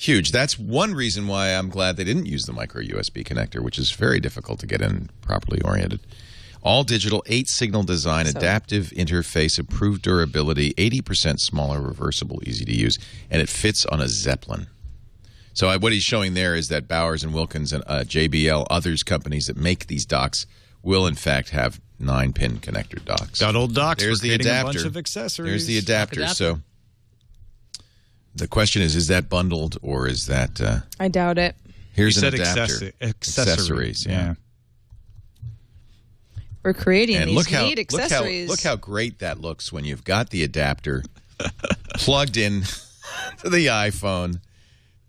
Huge. That's one reason why I'm glad they didn't use the micro USB connector, which is very difficult to get in properly oriented. All digital, 8 signal design, adaptive interface, improved durability, 80% smaller, reversible, easy to use, and it fits on a Zeppelin. So what he's showing there is that Bowers and Wilkins and JBL, others companies that make these docks will in fact have 9-pin connector docks. Got old docks. There's the adapter. A bunch of accessories. There's the adapter. So. The question is that bundled or is that... I doubt it. Here's an adapter. Accessories. Yeah. We're creating and these neat accessories. Look how great that looks when you've got the adapter plugged in to the iPhone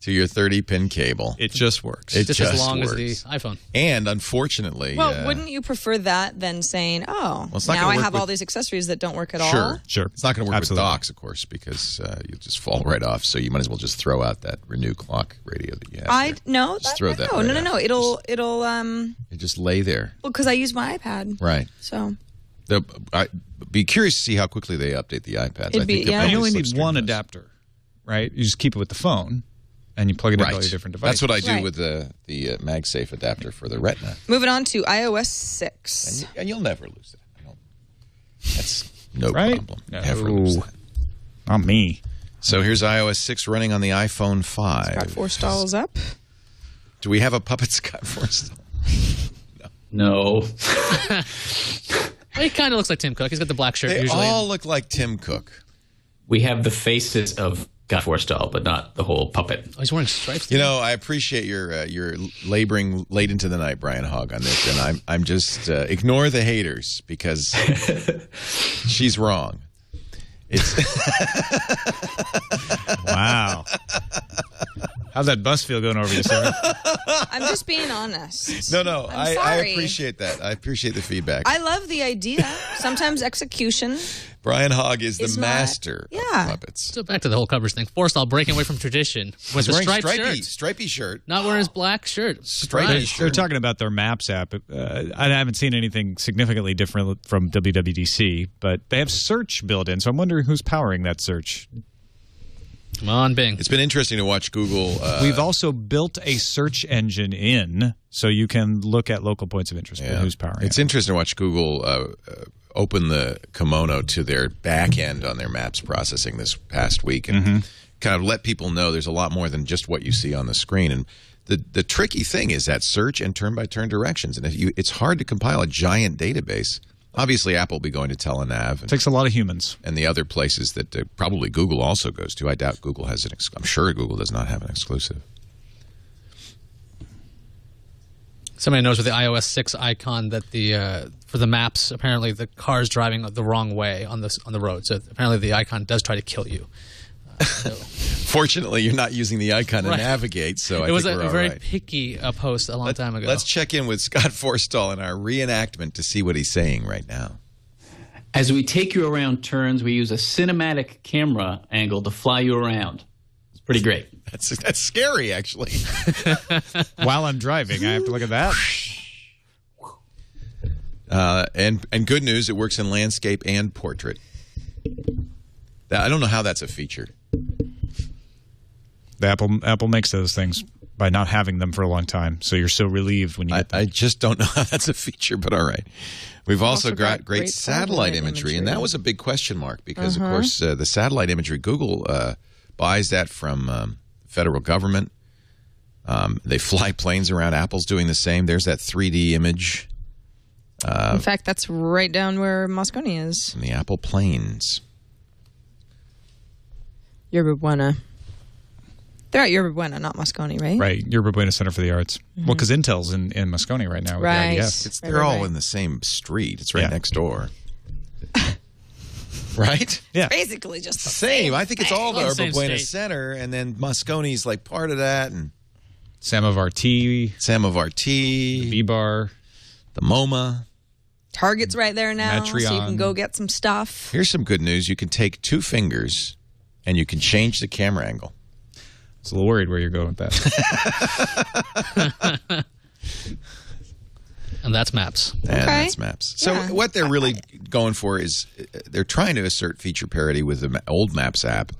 to your 30-pin cable. It just works. It's just as long as the iPhone. And unfortunately... Well, wouldn't you prefer that than saying, oh, well, now I have all these accessories that don't work at all? Sure. It's not going to work with docks, of course, because you'll just fall right off. So you might as well just throw out that Renew Clock radio that you have. No. It just lay there. Well, because I use my iPad. Right. So... I'd be curious to see how quickly they update the iPads. You only need one adapter, right? You just keep it with the phone. And you plug it into all your different devices. That's what I do with the MagSafe adapter for the Retina. Moving on to iOS 6. And you'll never lose that. That's no problem. No. Never lose that. Not me. So here's iOS 6 running on the iPhone 5. Scott Forstall is up. Do we have a puppet Scott Forstall? No. He kind of looks like Tim Cook. He's got the black shirt usually. They all look like Tim Cook. We have the faces of... Got Forstall, but not the whole puppet. Oh, he's wearing stripes today. You know, I appreciate your laboring late into the night, Brian Hogg, on this, and I'm just ignore the haters because she's wrong. It's wow. How's that bus feel going over you, Sarah? I'm just being honest. No, I appreciate that. I appreciate the feedback. I love the idea. Sometimes execution. Brian Hogg is the master of puppets. So back to the whole covers thing. Forstall breaking away from tradition. Was wearing a stripy shirt. Not wearing his black shirt. Stripy shirt. They're talking about their Maps app. I haven't seen anything significantly different from WWDC, but they have search built in, so I'm wondering who's powering that search. Come on, Bing. It's been interesting to watch Google. We've also built a search engine in, so you can look at local points of interest for who's powering it. It's interesting to watch Google open the kimono to their back end on their maps processing this past week and kind of let people know there's a lot more than just what you see on the screen. And the tricky thing is that search and turn-by-turn directions. And if it's hard to compile a giant database. Obviously, Apple will be going to Telenav. It takes a lot of humans. And the other places that probably Google also goes to. I doubt Google has an exclusive. I'm sure Google does not have an exclusive. Somebody knows with the iOS 6 icon that for the maps, apparently the car is driving the wrong way on the road. So apparently the icon does try to kill you. Fortunately, you're not using the icon to navigate, so I think we're all right. It was a very picky post a long time ago. Let's check in with Scott Forstall in our reenactment to see what he's saying right now. As we take you around turns, we use a cinematic camera angle to fly you around. It's pretty great. That's scary, actually. While I'm driving, I have to look at that. And good news, it works in landscape and portrait. I don't know how that's a feature. The Apple makes those things by not having them for a long time, so you're so relieved when you get them. I just don't know how that's a feature, but all right. We've also got great satellite imagery, and that was a big question mark because, of course, the satellite imagery, Google buys that from federal government. They fly planes around. Apple's doing the same. There's that 3D image. In fact, that's right down where Moscone is. In the Apple planes. Yerba Buena. They're at Yerba Buena, not Moscone, right? Right. Yerba Buena Center for the Arts. Well, because Intel's in Moscone right now. Right. They're all in the same street. It's right next door. Right? Yeah. It's basically just the same. I think it's all the Yerba Buena Center, and then Moscone's like part of that. And Samovar Tea. The B-Bar. The MoMA. Target's right there now, Metreon. So you can go get some stuff. Here's some good news. You can take two fingers... And you can change the camera angle. I was a little worried where you're going with that. And that's Maps. Okay. And that's Maps. So what they're really going for is they're trying to assert feature parity with the old Maps app,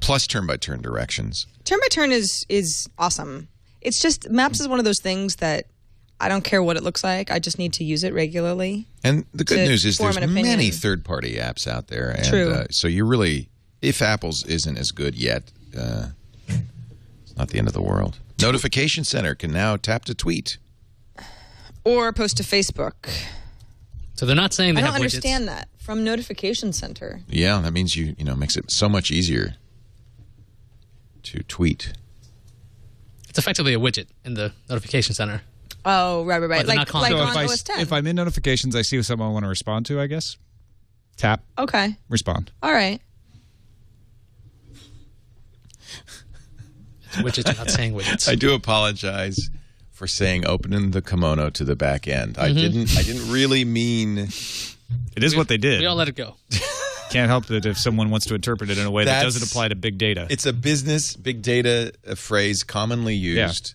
plus turn-by-turn directions. Turn-by-turn is awesome. It's just Maps is one of those things that I don't care what it looks like. I just need to use it regularly. And the good news is there's many third-party apps out there. And, true. So you're really... If Apple's isn't as good yet, it's not the end of the world. Notification Center can now tap to tweet. Or post to Facebook. So they're not saying they have widgets. I don't understand that. From Notification Center. Yeah, that means you know, makes it so much easier to tweet. It's effectively a widget in the notification center. Oh, right, right, right. Like so on OS X. If I'm in notifications, I see someone I want to respond to, I guess. Tap. Okay. Respond. All right. Widgets are not saying widgets. I do apologize for saying opening the kimono to the back end. Mm-hmm. I didn't really mean. It is what they did. We all let it go. Can't help it if someone wants to interpret it in a way that doesn't apply to big data. It's a business big data phrase commonly used. Yeah.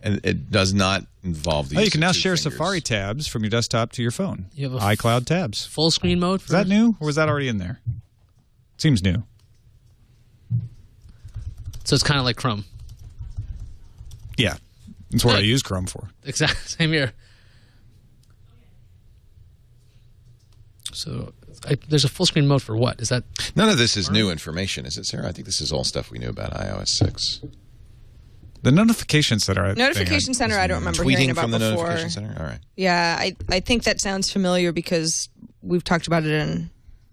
And it does not involve these. Oh, you can now share fingers. Safari tabs from your desktop to your phone. You have iCloud tabs. Full screen mode? Is that new, or was that already in there? Seems new. So it's kind of like Chrome. Yeah. That's what I use Chrome for. Exactly. Same here. So there's a full screen mode for what? Is that? None of this is new information, is it, Sarah? I think this is all stuff we knew about iOS 6. The notification center. I don't remember hearing about before. Tweeting from the notification center? All right. Yeah, I think that sounds familiar because we've talked about it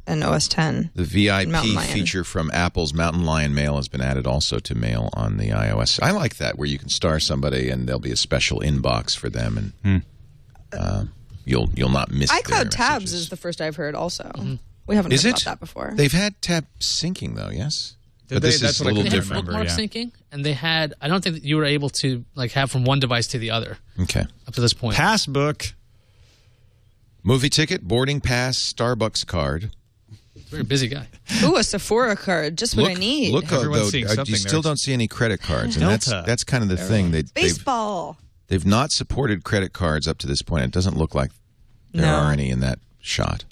in OS X. The VIP feature from Apple's Mountain Lion Mail has been added also to Mail on the iOS. I like that, where you can star somebody and there'll be a special inbox for them, and you'll not miss their messages. iCloud tabs is the first I've heard. Also, we haven't heard about that before. They've had tab syncing though, yes. But that's a little different. They had bookmark syncing, and they had. I don't think that you were able to have from one device to the other. Okay. Up to this point. Passbook, movie ticket, boarding pass, Starbucks card. Very busy guy. Ooh, a Sephora card. Just what I need. Look, though, you still don't see any credit cards, and that's kind of the thing. Baseball. They've not supported credit cards up to this point. It doesn't look like there are any in that shot.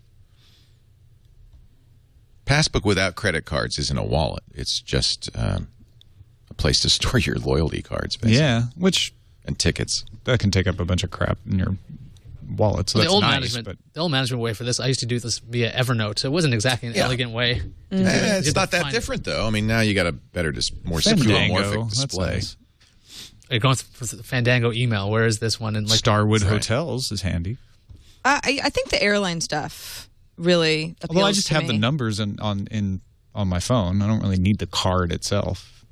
Passbook without credit cards isn't a wallet. It's just a place to store your loyalty cards, basically. Yeah, and tickets. That can take up a bunch of crap in your wallet. So that's nice. The old management way for this, I used to do this via Evernote. So it wasn't exactly an elegant way. It's not that different, though. I mean, now you got a better, more skeuomorphic display. Nice. You're going for the Fandango email. Where is this one? In Starwood Hotels is handy. I think the airline stuff. Really, well, I just have the numbers on my phone. I don't really need the card itself.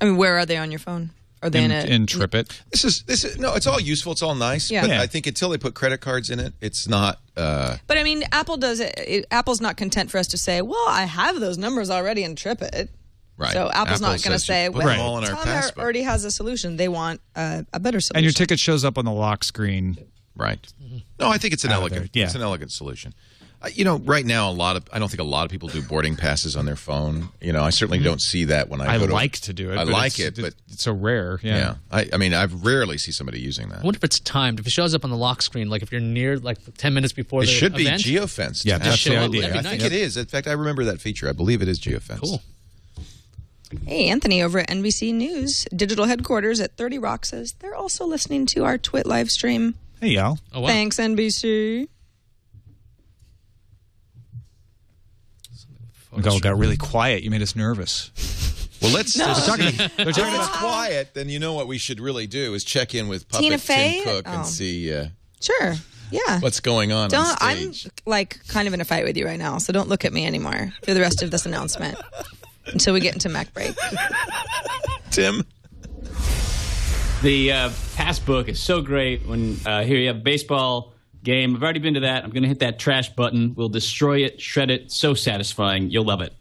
I mean, where are they on your phone? Are they in TripIt? This is no. It's all useful. It's all nice. Yeah. But I think until they put credit cards in it, it's not. But I mean, Apple does it. Apple's not content for us to say, "Well, I have those numbers already in TripIt." Right. So Apple's not going to say, "Well, Tom already has a solution." They want a better solution. And your ticket shows up on the lock screen. Right. No, I think it's an elegant. Yeah. It's an elegant solution. You know, right now I don't think a lot of people do boarding passes on their phone. You know, I certainly don't see that when I go to do it. I like it, but it's so rare. Yeah. I mean, I rarely see somebody using that. I wonder if it's timed. If it shows up on the lock screen, like if you're near, like 10 minutes before, it should be geofenced. Yeah, that's the idea. I think it is. In fact, I remember that feature. I believe it is geofenced. Cool. Hey, Anthony over at NBC News digital headquarters at 30 Rock says they're also listening to our Twit live stream. Hey, y'all. Oh, wow. Thanks, NBC. We all got really quiet. You made us nervous. Well, let's if it's quiet, then you know what we should really do is check in with Puppet Tim Cook and see what's going on stage. I'm kind of in a fight with you right now, so don't look at me anymore for the rest of this announcement until we get into Mac Break. Tim? The Passbook is so great when here you have a baseball game. I've already been to that. I'm going to hit that trash button. We'll destroy it, shred it. So satisfying. You'll love it.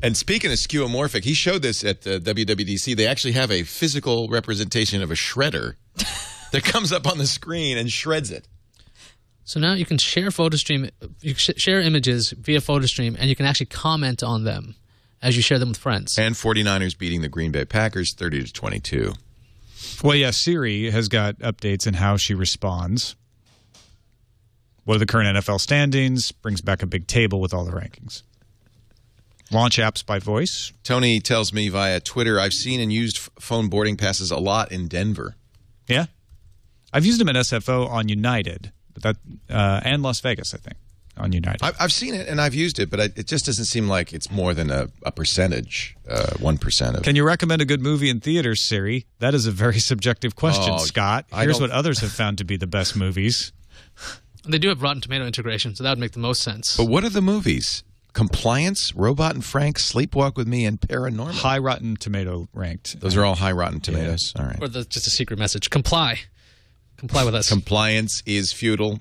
And speaking of skeuomorphic, he showed this at WWDC. They actually have a physical representation of a shredder that comes up on the screen and shreds it. So now you can share PhotoStream, you share images via PhotoStream, and you can actually comment on them as you share them with friends. And 49ers beating the Green Bay Packers 30-22. Well, yeah, Siri has got updates in how she responds. What are the current NFL standings? Brings back a big table with all the rankings. Launch apps by voice. Tony tells me via Twitter, I've seen and used phone boarding passes a lot in Denver. Yeah. I've used them at SFO on United and Las Vegas, I think, on United. I've seen it and I've used it, but it just doesn't seem like it's more than a percentage, 1% of. Can you recommend a good movie in theaters, Siri? That is a very subjective question, Scott. Here's what others have found to be the best movies. They do have Rotten Tomato integration, so that would make the most sense. But what are the movies? Compliance, Robot and Frank, Sleepwalk with Me, and Paranormal. High Rotten Tomato ranked. Those are all high Rotten Tomatoes. Yeah. All right. Or the, just a secret message. Comply. Comply with us. Compliance is futile.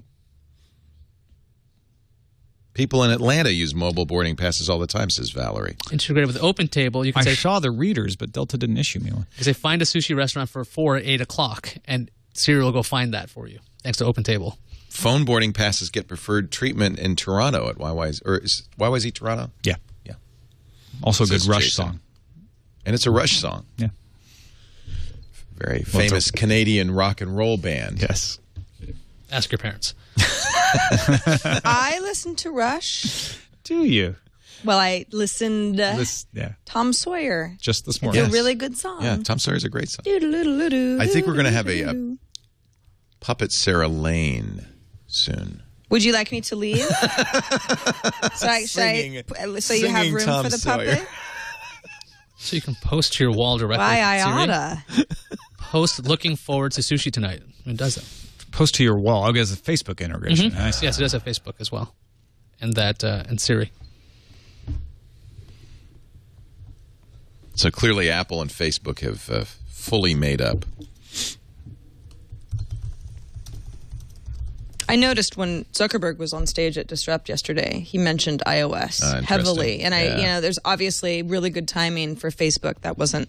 People in Atlanta use mobile boarding passes all the time, says Valerie. Integrated with OpenTable, you can say... I saw the readers, but Delta didn't issue me one. You can say, find a sushi restaurant for 4 or 8 o'clock, and Siri will go find that for you, thanks to OpenTable. Phone boarding passes get preferred treatment in Toronto at YYZ. Or is YYZ Toronto? Yeah. Yeah. Also a good Rush song. And it's a Rush song. Yeah. Very famous Canadian rock and roll band. Yes. Ask your parents. I listen to Rush. Do you? Well, I listened to Tom Sawyer. Just this morning. It's a really good song. Yeah, Tom Sawyer's a great song. I think we're going to have a puppet Sarah Lane soon. Would you like me to leave? So you have room for the puppet? So you can post to your wall directly. Why I oughta. Post looking forward to sushi tonight. Who does that? Post to your wall. Okay, it's a Facebook integration. Mm-hmm. Nice. Yes, it does have Facebook as well, and that and Siri. So clearly, Apple and Facebook have fully made up. I noticed when Zuckerberg was on stage at Disrupt yesterday, he mentioned iOS heavily, and I, you know, there's obviously really good timing for Facebook. That wasn't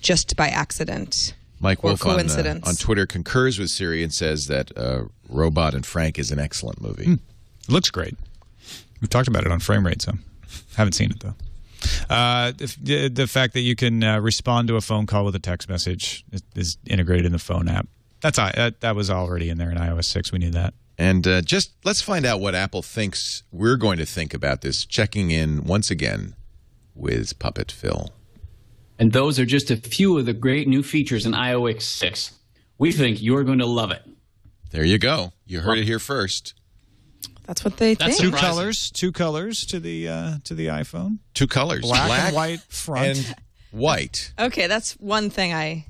just by accident. Mike Wolf on Twitter concurs with Siri and says that Robot and Frank is an excellent movie. Mm. It looks great. We've talked about it on Frame Rate some. Haven't seen it, though. The fact that you can respond to a phone call with a text message is integrated in the phone app. That was already in there in iOS 6. We knew that. And just let's find out what Apple thinks we're going to think about this. Checking in once again with Puppet Phil. And those are just a few of the great new features in iOS 6. We think you're going to love it. There you go. You heard it here first. That's what they think. Two colors to the iPhone. Two colors. Black and white front. And white. Okay, that's one thing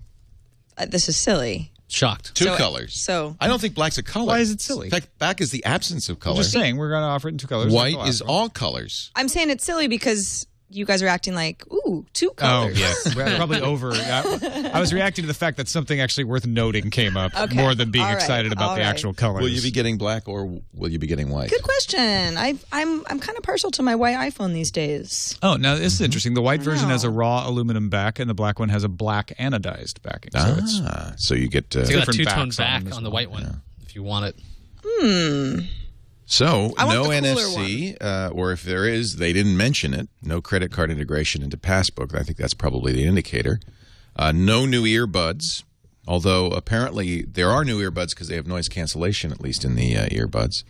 this is silly. Shocked. Two colors. So I don't think black's a color. Why is it silly? In fact, black is the absence of color. I'm just saying we're going to offer it in two colors. White is all colors. I'm saying it's silly because... You guys are acting like, ooh, two colors. Oh, yeah. Probably over. I was reacting to the fact that something actually worth noting came up more than being excited about the actual colors. Will you be getting black or will you be getting white? Good question. I'm kind of partial to my white iPhone these days. Oh, now this is interesting. The white version has a raw aluminum back, and the black one has a black anodized backing. So, so you get so different a two-tone back on the white one if you want it. Hmm. So, no NFC, or if there is, they didn't mention it. No credit card integration into Passbook. I think that's probably the indicator. No new earbuds, although apparently there are new earbuds because they have noise cancellation, at least in the earbuds.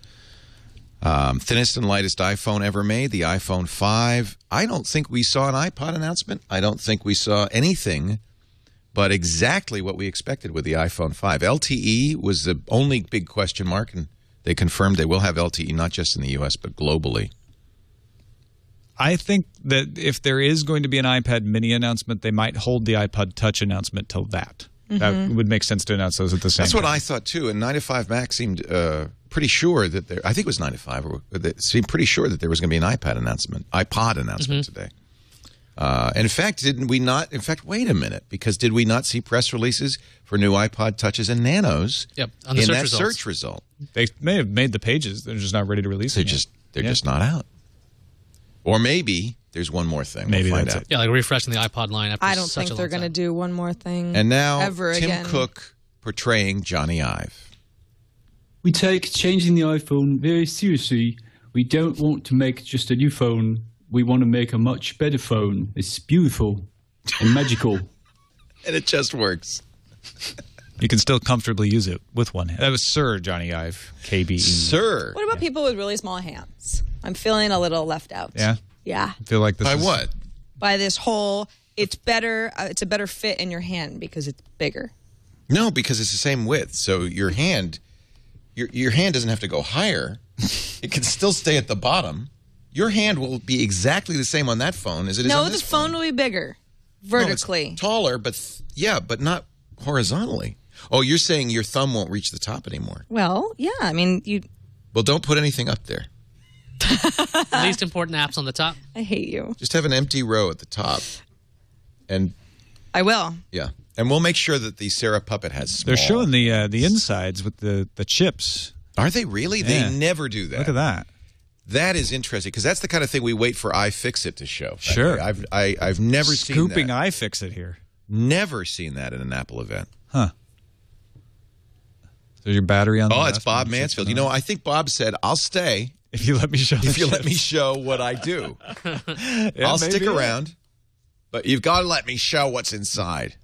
Thinnest and lightest iPhone ever made, the iPhone 5. I don't think we saw an iPod announcement. I don't think we saw anything but exactly what we expected with the iPhone 5. LTE was the only big question mark, and they confirmed they will have LTE, not just in the U.S., but globally. I think that if there is going to be an iPad mini announcement, they might hold the iPod Touch announcement till that. Mm-hmm. That would make sense to announce those at the same time. That's what I thought, too. And 9to5Mac seemed pretty sure that there – I think it was 9to5. It seemed pretty sure that there was going to be an iPod announcement today. And in fact, didn't we not – in fact, wait a minute, because did we not see press releases for new iPod Touches and Nanos on the search result? They may have made the pages. They're just not ready to release it. They're just not out. Or maybe there's one more thing. Maybe we'll find out. Yeah, like refreshing the iPod line after I don't such think they're going to do one more thing And now, ever Tim again. Cook portraying Johnny Ive. We take changing the iPhone very seriously. We don't want to make just a new phone. We want to make a much better phone. It's beautiful and magical. And it just works. You can still comfortably use it with one hand. That was Sir Johnny Ive, KBE. Sir. What about people with really small hands? I'm feeling a little left out. Yeah? Yeah. I feel like this By what? By this whole, it's a better fit in your hand because it's bigger. No, because it's the same width. So your hand, your hand doesn't have to go higher. It can still stay at the bottom. Your hand will be exactly the same on that phone as it is on this phone. No, the phone will be bigger, vertically. No, it's taller, but but not horizontally. Oh, you're saying your thumb won't reach the top anymore. Well, yeah, I mean, you... Well, don't put anything up there. Least important apps on the top. I hate you. Just have an empty row at the top. And I will. Yeah. And we'll make sure that the Sarah Puppet has small. They're showing the insides with the chips. Are they really? Yeah. They never do that. Look at that. That is interesting because that's the kind of thing we wait for iFixit to show. Sure. I've never seen that. Scooping iFixit here. Never seen that at an Apple event. Huh. There's your battery on the left. Oh, it's Bob Mansfield. You know, I think Bob said, I'll stay. If you let me show let me show what I do. I'll stick around. But you've got to let me show what's inside.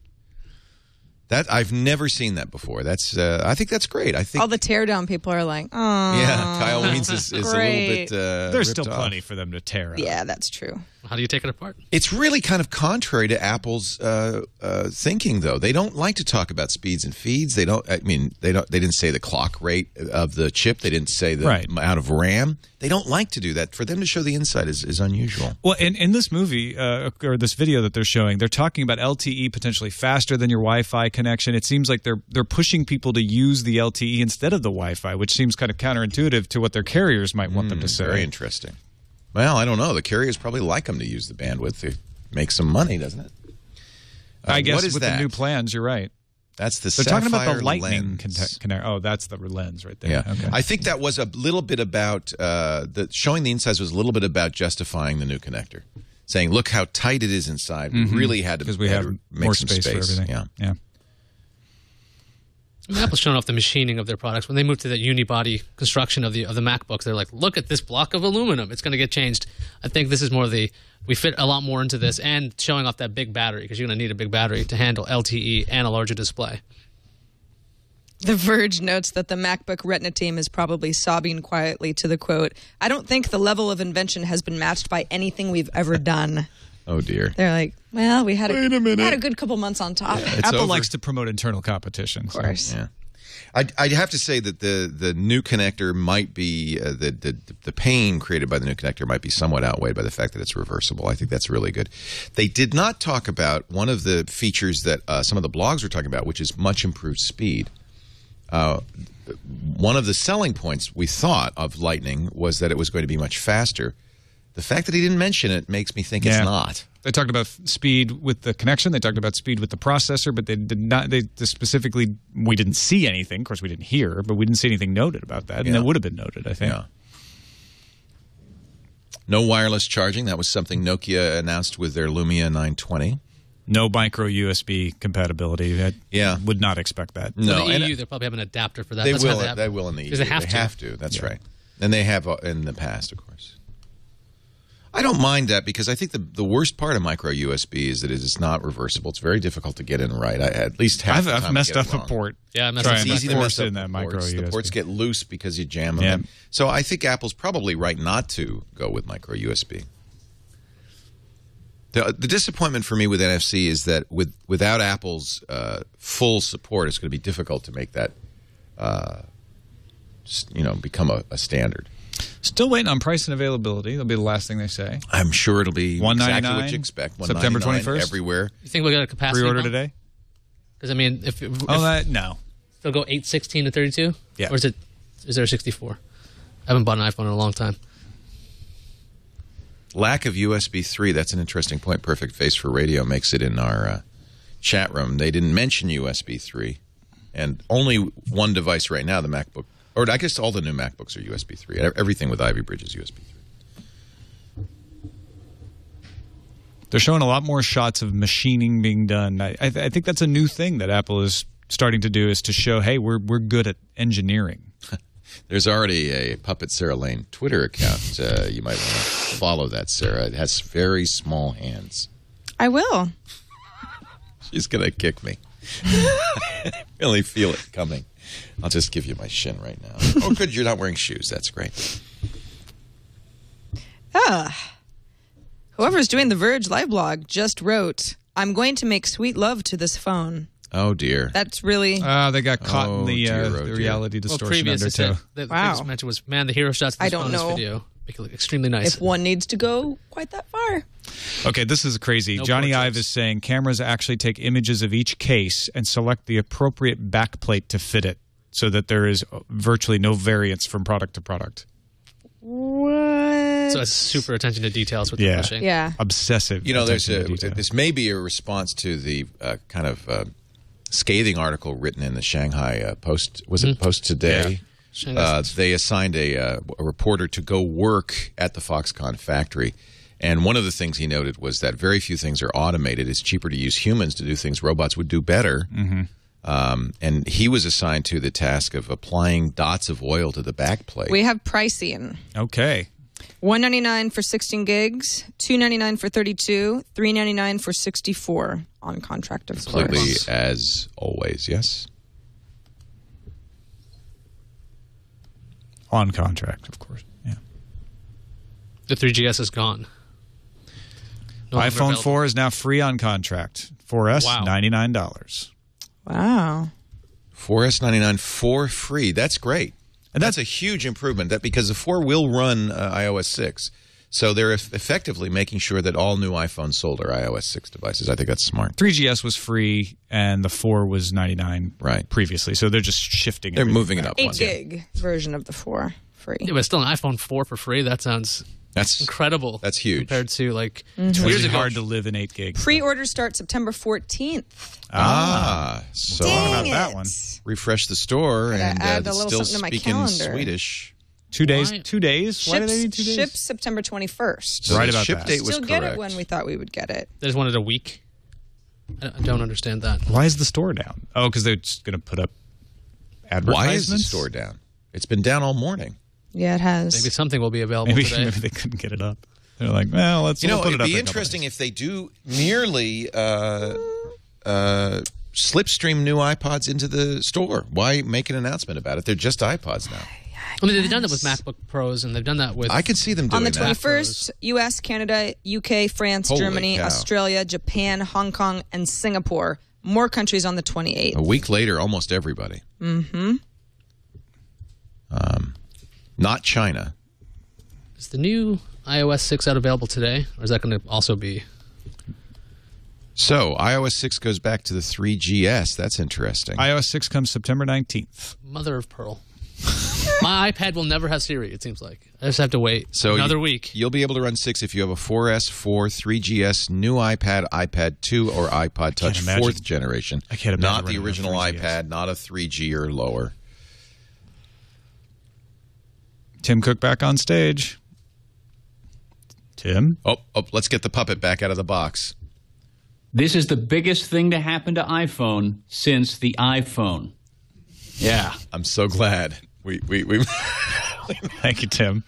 That I've never seen that before. That's I think that's great. I think all the teardown people are like, oh, yeah. Kyle Weins is a little bit. There's still plenty for them to tear up. Yeah, that's true. How do you take it apart? It's really kind of contrary to Apple's thinking, though. They don't like to talk about speeds and feeds. They don't. I mean, they don't. They didn't say the clock rate of the chip. They didn't say the amount of RAM. They don't like to do that. For them to show the inside is unusual. Well, in this movie or this video that they're showing, they're talking about LTE potentially faster than your Wi-Fi connection. It seems like they're pushing people to use the LTE instead of the Wi-Fi, which seems kind of counterintuitive to what their carriers might want them to say. Very interesting. Well, I don't know. The carriers probably like them to use the bandwidth to make some money, doesn't it? I guess with the new plans, you're right. That's the Sapphire They're talking about the Lightning connector. Oh, that's the lens right there. Yeah. Okay. I think that was a little bit about showing the insides was a little bit about justifying the new connector, saying, look how tight it is inside. We really had to make more space for everything. Yeah. Yeah. Apple's showing off the machining of their products. When they moved to the unibody construction of the MacBooks, they're like, look at this block of aluminum. It's going to get changed. I think this is more of the, we fit a lot more into this and showing off that big battery because you're going to need a big battery to handle LTE and a larger display. The Verge notes that the MacBook Retina team is probably sobbing quietly to the quote, I don't think the level of invention has been matched by anything we've ever done. Oh, dear. They're like, well, we had a good couple months on top. Yeah, Apple likes to promote internal competition. Of course. So. Yeah. I'd have to say that the new connector might be, the pain created by the new connector might be somewhat outweighed by the fact that it's reversible. I think that's really good. They did not talk about one of the features that some of the blogs were talking about, which is much improved speed. One of the selling points we thought of Lightning was that it was going to be much faster. The fact that he didn't mention it makes me think it's not. They talked about speed with the connection. They talked about speed with the processor, but they did not. They specifically, we didn't see anything. Of course, we didn't hear, but we didn't see anything noted about that. Yeah. And that would have been noted, I think. Yeah. No wireless charging. That was something Nokia announced with their Lumia 920. No micro USB compatibility. I would not expect that. No, in the EU, they'll probably have an adapter for that. They will in the EU. They have to. That's right. And they have in the past, of course. I don't mind that because I think the worst part of micro USB is that it is not reversible. It's very difficult to get in right. I've messed up a port. Yeah, I messed up. It's easy to mess up that micro USB. The ports get loose because you jam them. Yeah. So I think Apple's probably right not to go with micro USB. The disappointment for me with NFC is that without Apple's full support, it's going to be difficult to make that become a standard. Still waiting on price and availability. That'll be the last thing they say. I'm sure it'll be exactly what you expect. September 21st. Everywhere. You think we'll get a capacity pre-order today? Because, I mean, no. They'll go 8, 16, and 32? Yeah. Or is there a 64? I haven't bought an iPhone in a long time. Lack of USB 3. That's an interesting point. Perfect Face for Radio makes it in our chat room. They didn't mention USB 3. And only one device right now, the MacBook. Or I guess all the new MacBooks are USB 3. Everything with Ivy Bridge is USB 3. They're showing a lot more shots of machining being done. I think that's a new thing that Apple is starting to do is to show, hey, we're good at engineering. There's already a Puppet Sarah Lane Twitter account. You might want to follow that, Sarah. It has very small hands. I will. She's going to kick me. I really feel it coming. I'll just give you my shin right now. Oh, good. You're not wearing shoes. That's great. Whoever's doing the Verge live blog just wrote, I'm going to make sweet love to this phone. Oh, dear. That's really... they got caught in the reality distortion undertow. The previous mention was, man, the hero shots this video make it look extremely nice. If one needs to go quite that far. Okay, this is crazy. No Johnny Ive is saying cameras actually take images of each case and select the appropriate backplate to fit it so that there is virtually no variance from product to product. What? So it's super attention to details with the pushing. Yeah. Obsessive. You know, there's a, this may be a response to the kind of scathing article written in the Shanghai Post. Was it Post Today? Yeah. They assigned a reporter to go work at the Foxconn factory. And one of the things he noted was that very few things are automated. It's cheaper to use humans to do things robots would do better. Mm-hmm. And he was assigned to the task of applying dots of oil to the back plate. We have pricing. Okay. $199 for 16 gigs, $299 for 32, $399 for 64 on contract, of course. Absolutely, as always, yes. On contract, of course, yeah. The 3GS is gone. No iPhone 4 is now free on contract. 4S, wow. $99. Wow. 4S, $99 for free. That's great. And that's a huge improvement that because the 4 will run iOS 6. So they're effectively making sure that all new iPhones sold are iOS 6 devices. I think that's smart. 3GS was free and the 4 was $99 previously. So they're just shifting it. They're moving it up. 8 gig version of the 4 free. Yeah, but still an iPhone 4 for free. That sounds incredible. That's huge. Compared to like 2 years ago. Hard to live in 8 gigs. Pre-order starts September 14th. Ah. So about that one. Refresh the store and add a little something to my calendar. Still speaking Swedish. 2 days. Right. 2 days. Ships, why do they need 2 days? Ships September 21st. So right about ship that. Date was still correct. Get it when we thought we would get it. They just wanted a week. I don't understand that. Why is the store down? Oh, because they're just going to put up advertisements. Why is the store down? It's been down all morning. Yeah, it has. Maybe something will be available today. Maybe they couldn't get it up. They're like, well, let's. You know, it'd be interesting if they do nearly slipstream new iPods into the store. Why make an announcement about it? They're just iPods now. I mean, they've done that with MacBook Pros, and they've done that with... I can see them doing that. On the 21st, U.S., Canada, U.K., France, Germany, Australia, Japan, Hong Kong, and Singapore. More countries on the 28th. A week later, almost everybody. Mm-hmm. Not China. Is the new iOS 6 out available today, or is that going to also be... So, iOS 6 goes back to the 3GS. That's interesting. iOS 6 comes September 19th. Mother of pearl. My iPad will never have Siri, it seems like. I just have to wait another week. You'll be able to run 6 if you have a 4S, 4, 3GS, new iPad, iPad 2, or iPod Touch 4th generation. I can't imagine. Not the original iPad, not a 3G or lower. Tim Cook back on stage. Tim? Oh, let's get the puppet back out of the box. This is the biggest thing to happen to iPhone since the iPhone. Yeah. I'm so glad. We Thank you, Tim.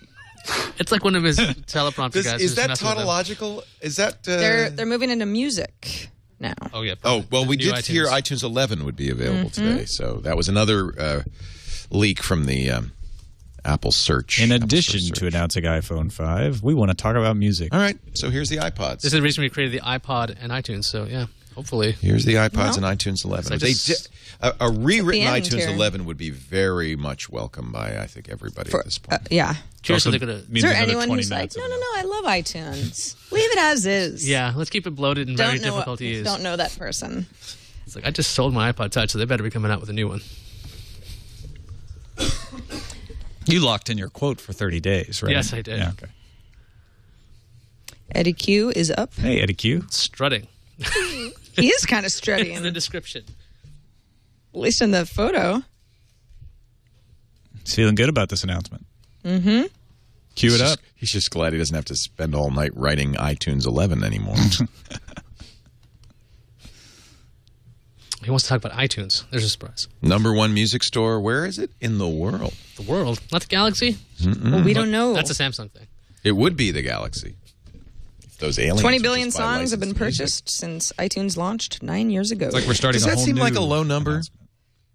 It's like one of his teleprompter guys. Is that tautological? Is that they're moving into music now. Oh yeah. Oh well, we did hear iTunes 11 would be available today, so that was another leak from the Apple search. In addition to announcing iPhone 5, we want to talk about music. All right. So here's the iPods. This is the reason we created the iPod and iTunes. So yeah. Hopefully. Here's the iPods and iTunes 11. They a rewritten iTunes 11 would be very much welcomed by, I think, everybody at this point. Yeah. Is there anyone who's like, no, I love iTunes. Leave it as is. Yeah, let's keep it bloated and very difficult to use. Don't know that person. It's like, I just sold my iPod Touch, so they better be coming out with a new one. You locked in your quote for 30 days, right? Yes, I did. Yeah, okay. Eddie Q is up. Hey, Eddie Q. Strutting. He is kind of strutting in the description. At least in the photo. He's feeling good about this announcement. Mm-hmm. Cue it up. He's just glad he doesn't have to spend all night writing iTunes 11 anymore. He wants to talk about iTunes. There's a surprise. #1 music store. Where is it in the world? The world? Not the Galaxy? Mm-mm. Well, we don't know. That's a Samsung thing. It would be the Galaxy. Those aliens 20 billion songs have been purchased since iTunes launched 9 years ago. It's like we're starting Does that seem like a low number?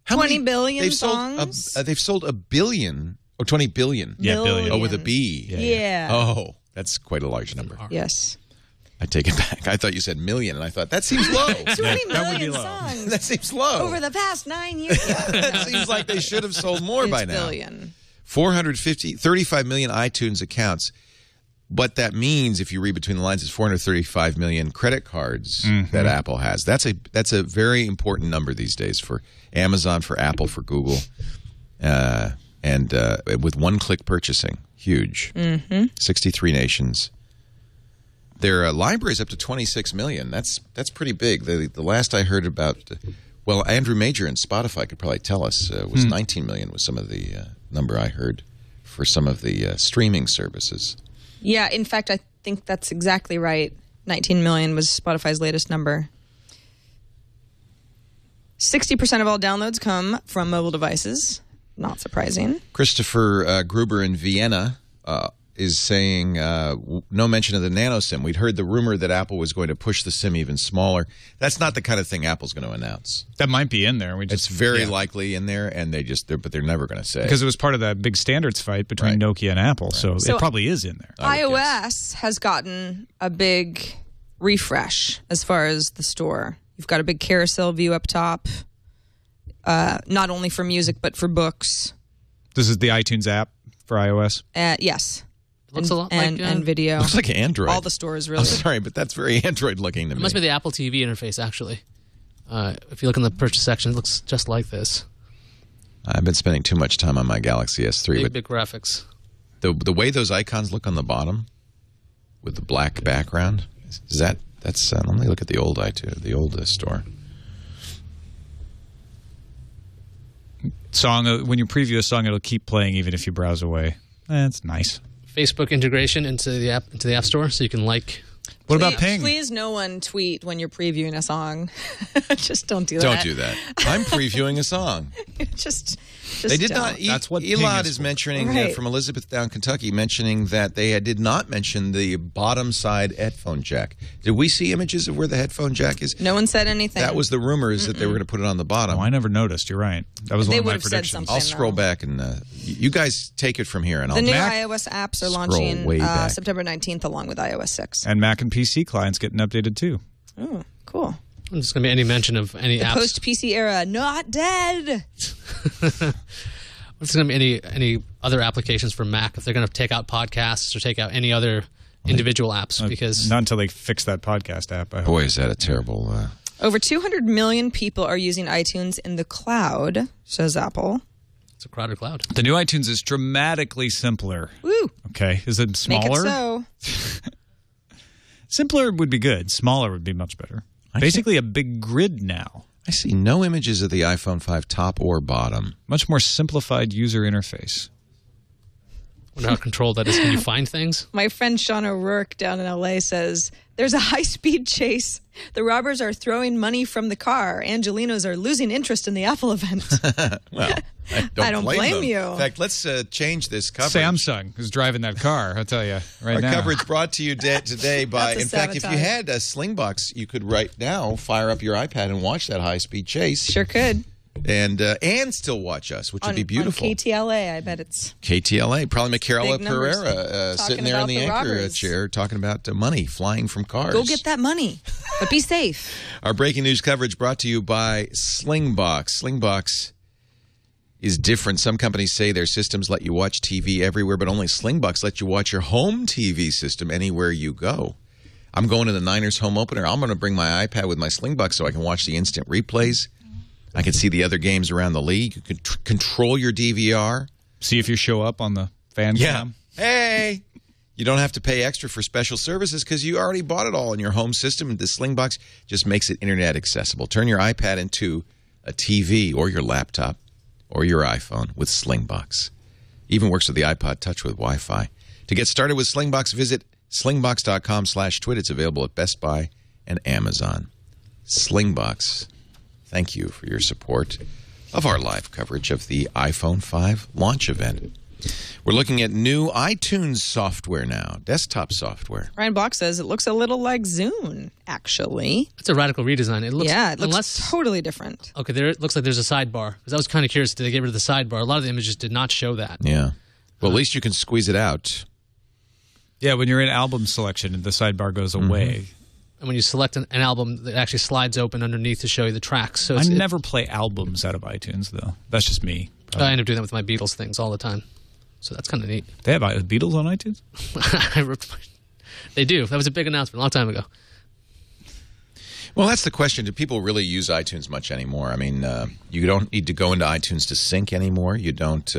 How 20 many, billion they've songs? Sold they've sold a billion. Oh, 20 billion. Yeah, billion. Oh, with a B. Yeah. Oh, that's quite a large number. Yes. I take it back. I thought you said million, and I thought, that seems low. 20 million songs. That seems low. Over the past 9 years. That seems like they should have sold more by now. Billion. 35 million iTunes accounts. What that means, if you read between the lines, is 435 million credit cards that Apple has. That's a very important number these days for Amazon, for Apple, for Google, And with one-click purchasing, huge. Mm-hmm. 63 nations. Their library is up to 26 million. That's pretty big. The last I heard about, well, Andrew Major and Spotify could probably tell us, was 19 million was some of the number I heard for some of the streaming services. Yeah, in fact, I think that's exactly right. 19 million was Spotify's latest number. 60% of all downloads come from mobile devices. Not surprising. Christopher Gruber in Vienna is saying, no mention of the nano SIM. We'd heard the rumor that Apple was going to push the SIM even smaller. That's not the kind of thing Apple's going to announce. That might be in there. It's very likely in there, and they're never going to say. Because it was part of that big standards fight between Nokia and Apple, so it probably is in there. iOS has gotten a big refresh as far as the store. You've got a big carousel view up top. Not only for music, but for books. This is the iTunes app for iOS? Yes. Looks a lot like video. Looks like Android. All the stores, really. I'm sorry, but that's very Android-looking to me. It must be the Apple TV interface, actually. If you look in the purchase section, it looks just like this. I've been spending too much time on my Galaxy S3. Big graphics. The way those icons look on the bottom, with the black background, is that... let me look at the old iTunes, the old store. When you preview a song, it'll keep playing even if you browse away. That's nice. Facebook integration into the App Store, so you can like. What about ping? Please, no one tweet when you're previewing a song. Just don't do that. Don't do that. I'm previewing a song. Just don't. That's what Elad is mentioning from Elizabethtown, Kentucky, mentioning that they did not mention the bottom side headphone jack. Did we see images of where the headphone jack is? No one said anything. That was the rumor is that they were going to put it on the bottom. Oh, I never noticed. You're right. That was one of my predictions. I'll scroll back and you guys take it from here. And the new iOS apps are launching September 19th along with iOS 6. And Mac and PC clients getting updated too. Oh, cool. There's going to be any mention of any apps. The post-PC era, not dead. There's going to be any other applications for Mac if they're going to take out podcasts or take out any other individual apps. Because not until they fix that podcast app. I hope. Boy, is that a terrible... Over 200 million people are using iTunes in the cloud, says Apple. It's a crowded cloud. The new iTunes is dramatically simpler. Woo. Okay. Is it smaller? Make it so. Simpler would be good. Smaller would be much better. Basically a big grid now. I see no images of the iPhone 5 top or bottom. Much more simplified user interface. I wonder how controlled that is. Can you find things? My friend Sean O'Rourke down in L.A. says, there's a high-speed chase. The robbers are throwing money from the car. Angelinos are losing interest in the Apple event. Well, I don't blame you. In fact, let's change this coverage. Samsung is driving that car, I'll tell you right now. Our coverage brought to you today by, in fact, if you had a Slingbox, you could right now fire up your iPad and watch that high-speed chase. Sure could. And still watch us, which would be beautiful. On KTLA, I bet it's... KTLA. Probably Micaela Pereira sitting there in the anchor chair talking about money flying from cars. Go get that money, but be safe. Our breaking news coverage brought to you by Slingbox. Slingbox is different. Some companies say their systems let you watch TV everywhere, but only Slingbox lets you watch your home TV system anywhere you go. I'm going to the Niners home opener. I'm going to bring my iPad with my Slingbox so I can watch the instant replays. I can see the other games around the league. You can control your DVR. See if you show up on the fan cam. Hey! You don't have to pay extra for special services because you already bought it all in your home system. The Slingbox just makes it internet accessible. Turn your iPad into a TV or your laptop or your iPhone with Slingbox. Even works with the iPod Touch with Wi-Fi. To get started with Slingbox, visit slingbox.com/twit. It's available at Best Buy and Amazon. Slingbox. Thank you for your support of our live coverage of the iPhone 5 launch event. We're looking at new iTunes software now, desktop software. Ryan Block says it looks a little like Zune, actually. It's a radical redesign. It looks totally different. Okay, it looks like there's a sidebar. Because I was kind of curious, did they get rid of the sidebar? A lot of the images did not show that. Yeah. Well, at least you can squeeze it out. Yeah, when you're in album selection, the sidebar goes away. And when you select an album, that actually slides open underneath to show you the tracks. So I never play albums out of iTunes, though. That's just me. Probably. I end up doing that with my Beatles things all the time. So that's kind of neat. They have Beatles on iTunes? They do. That was a big announcement a long time ago. Well, that's the question. Do people really use iTunes much anymore? I mean, you don't need to go into iTunes to sync anymore. You don't...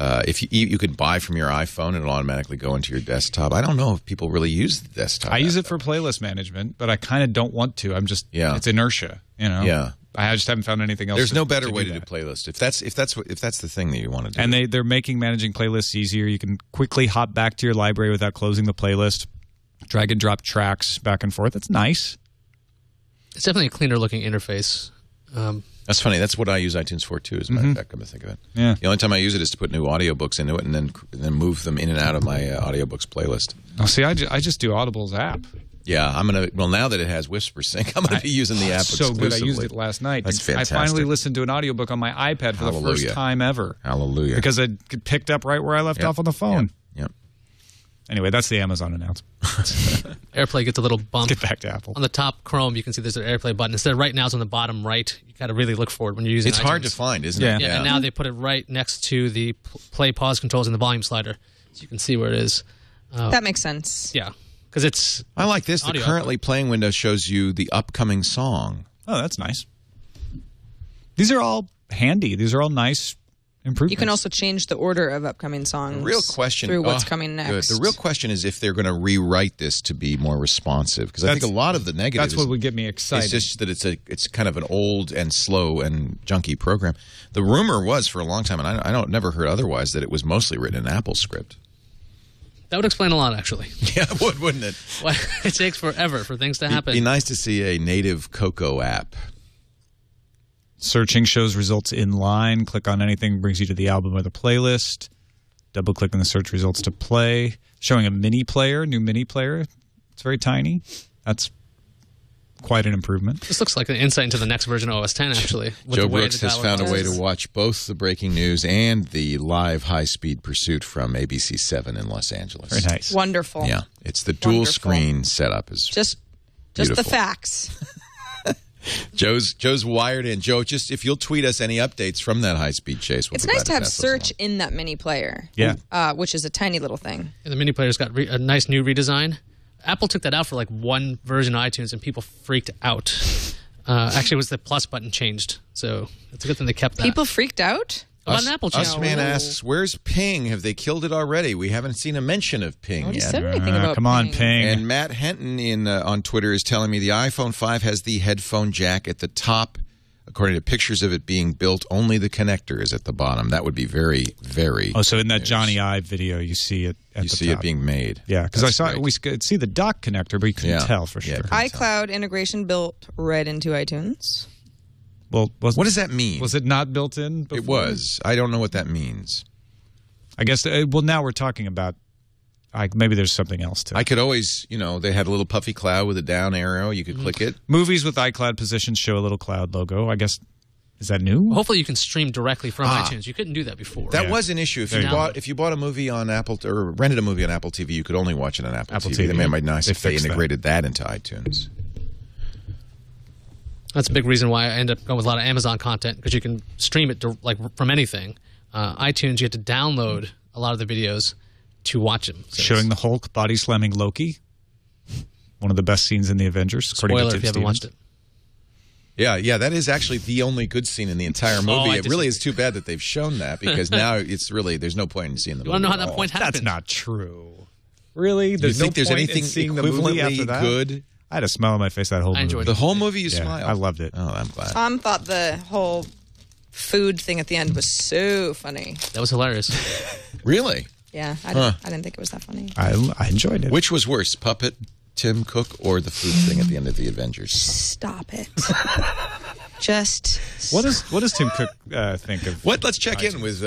If you could buy from your iPhone and it'll automatically go into your desktop. I don't know if people really use the desktop. I use it for playlist management, but I kind of don't want to. I'm just it's inertia, you know. Yeah. I just haven't found anything else. There's no better way to do playlist. If that's the thing that you want to do. And they're making managing playlists easier. You can quickly hop back to your library without closing the playlist. Drag and drop tracks back and forth. That's nice. It's definitely a cleaner looking interface. That's funny. That's what I use iTunes for, too, as a matter of fact. I'm going to think of it. Yeah. The only time I use it is to put new audiobooks into it and then move them in and out of my audiobooks playlist. Oh, see, I just do Audible's app. Yeah, I'm going to... Well, now that it has Whisper Sync, I'm going to be using the app exclusively. So good. I used it last night. That's fantastic. I finally listened to an audiobook on my iPad for the first time ever. Hallelujah. Because I picked up right where I left off on the phone. Yep. Anyway, that's the Amazon announcement. AirPlay gets a little bump. Let's get back to Apple. On the top Chrome, you can see there's an AirPlay button. Instead of right now, it's on the bottom right. You got to really look for it when you're using it. It's hard to find, isn't it? Yeah, and now they put it right next to the play pause controls and the volume slider. So you can see where it is. That makes sense. Yeah, because it's I like this. The currently playing window shows you the upcoming song. Oh, that's nice. These are all handy. These are all nice. You can also change the order of upcoming songs through what's coming next. Good. The real question is if they're going to rewrite this to be more responsive. Because I think a lot of the negatives... That's what would get me excited. It's just that it's kind of an old and slow and junky program. The rumor was for a long time, and I never heard otherwise, that it was mostly written in AppleScript. That would explain a lot, actually. Yeah, it would, wouldn't it? Well, it takes forever for things to happen. It'd be nice to see a native Cocoa app. Searching shows results in line. Click on anything brings you to the album or the playlist. Double-click on the search results to play. Showing a mini player, new mini player. It's very tiny. That's quite an improvement. This looks like an insight into the next version of OS X, actually. Joe Brooks has found a way to watch both the breaking news and the live high-speed pursuit from ABC7 in Los Angeles. Very nice. Wonderful. Yeah. It's the dual-screen setup. Is just the facts. Joe's wired in. Joe, just if you'll tweet us any updates from that high-speed chase. It's nice to have search in that mini player, which is a tiny little thing. And the mini player's got a nice new redesign. Apple took that out for like one version of iTunes, and people freaked out. Actually, it was the plus button changed, so it's a good thing they kept that. People freaked out? Us, Apple Usman asks, where's Ping? Have they killed it already? We haven't seen a mention of Ping yet. Said anything about come on, Ping. And Matt Henton on Twitter is telling me the iPhone 5 has the headphone jack at the top. According to pictures of it being built, only the connector is at the bottom. That would be very, very... Oh, so in that Johnny Ive video, you see it at the top. You see it being made. Yeah, because I saw it, we could see the dock connector, but you couldn't tell for sure. iCloud integration built right into iTunes. Well, what does that mean? Was it not built in before? It was. I don't know what that means. I guess, well, now we're talking about, maybe there's something else to it. I could always, you know, they had a little puffy cloud with a down arrow. You could click it. Movies with iCloud positions show a little cloud logo. I guess, is that new? Hopefully you can stream directly from iTunes. You couldn't do that before. That was an issue. If you bought a movie on Apple, or rented a movie on Apple TV, you could only watch it on Apple TV. It might be nice if they integrated that into iTunes. That's a big reason why I end up going with a lot of Amazon content, because you can stream it from anything. iTunes, you have to download a lot of the videos to watch them. So showing the Hulk body slamming Loki, one of the best scenes in the Avengers. Spoiler if you haven't watched it. Yeah, that is actually the only good scene in the entire movie. It really is too bad that they've shown that, because now it's really there's no point in seeing the movie. I don't know how that point happened. That's not true. Really, there's no point in seeing the movie after that. Good. I had a smile on my face that whole movie. The whole movie you smiled? I loved it. Oh, I'm glad. Tom thought the whole food thing at the end was so funny. That was hilarious. Really? Yeah. I didn't think it was that funny. I enjoyed it. Which was worse, Puppet, Tim Cook, or the food thing at the end of The Avengers? Stop it. Just what does Tim Cook think of? Let's check iTunes. In with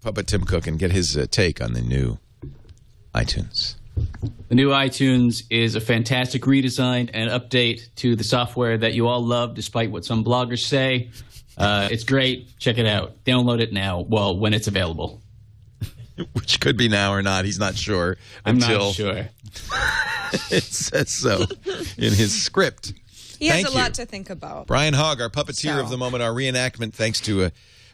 Puppet Tim Cook and get his take on the new iTunes. The new iTunes is a fantastic redesign and update to the software that you all love, despite what some bloggers say. It's great. Check it out. Download it now. Well, when it's available. Which could be now or not. He's not sure. I'm not sure. It says so in his script. He has a lot to think about. Brian Hogg, our puppeteer of the moment, our reenactment, thanks to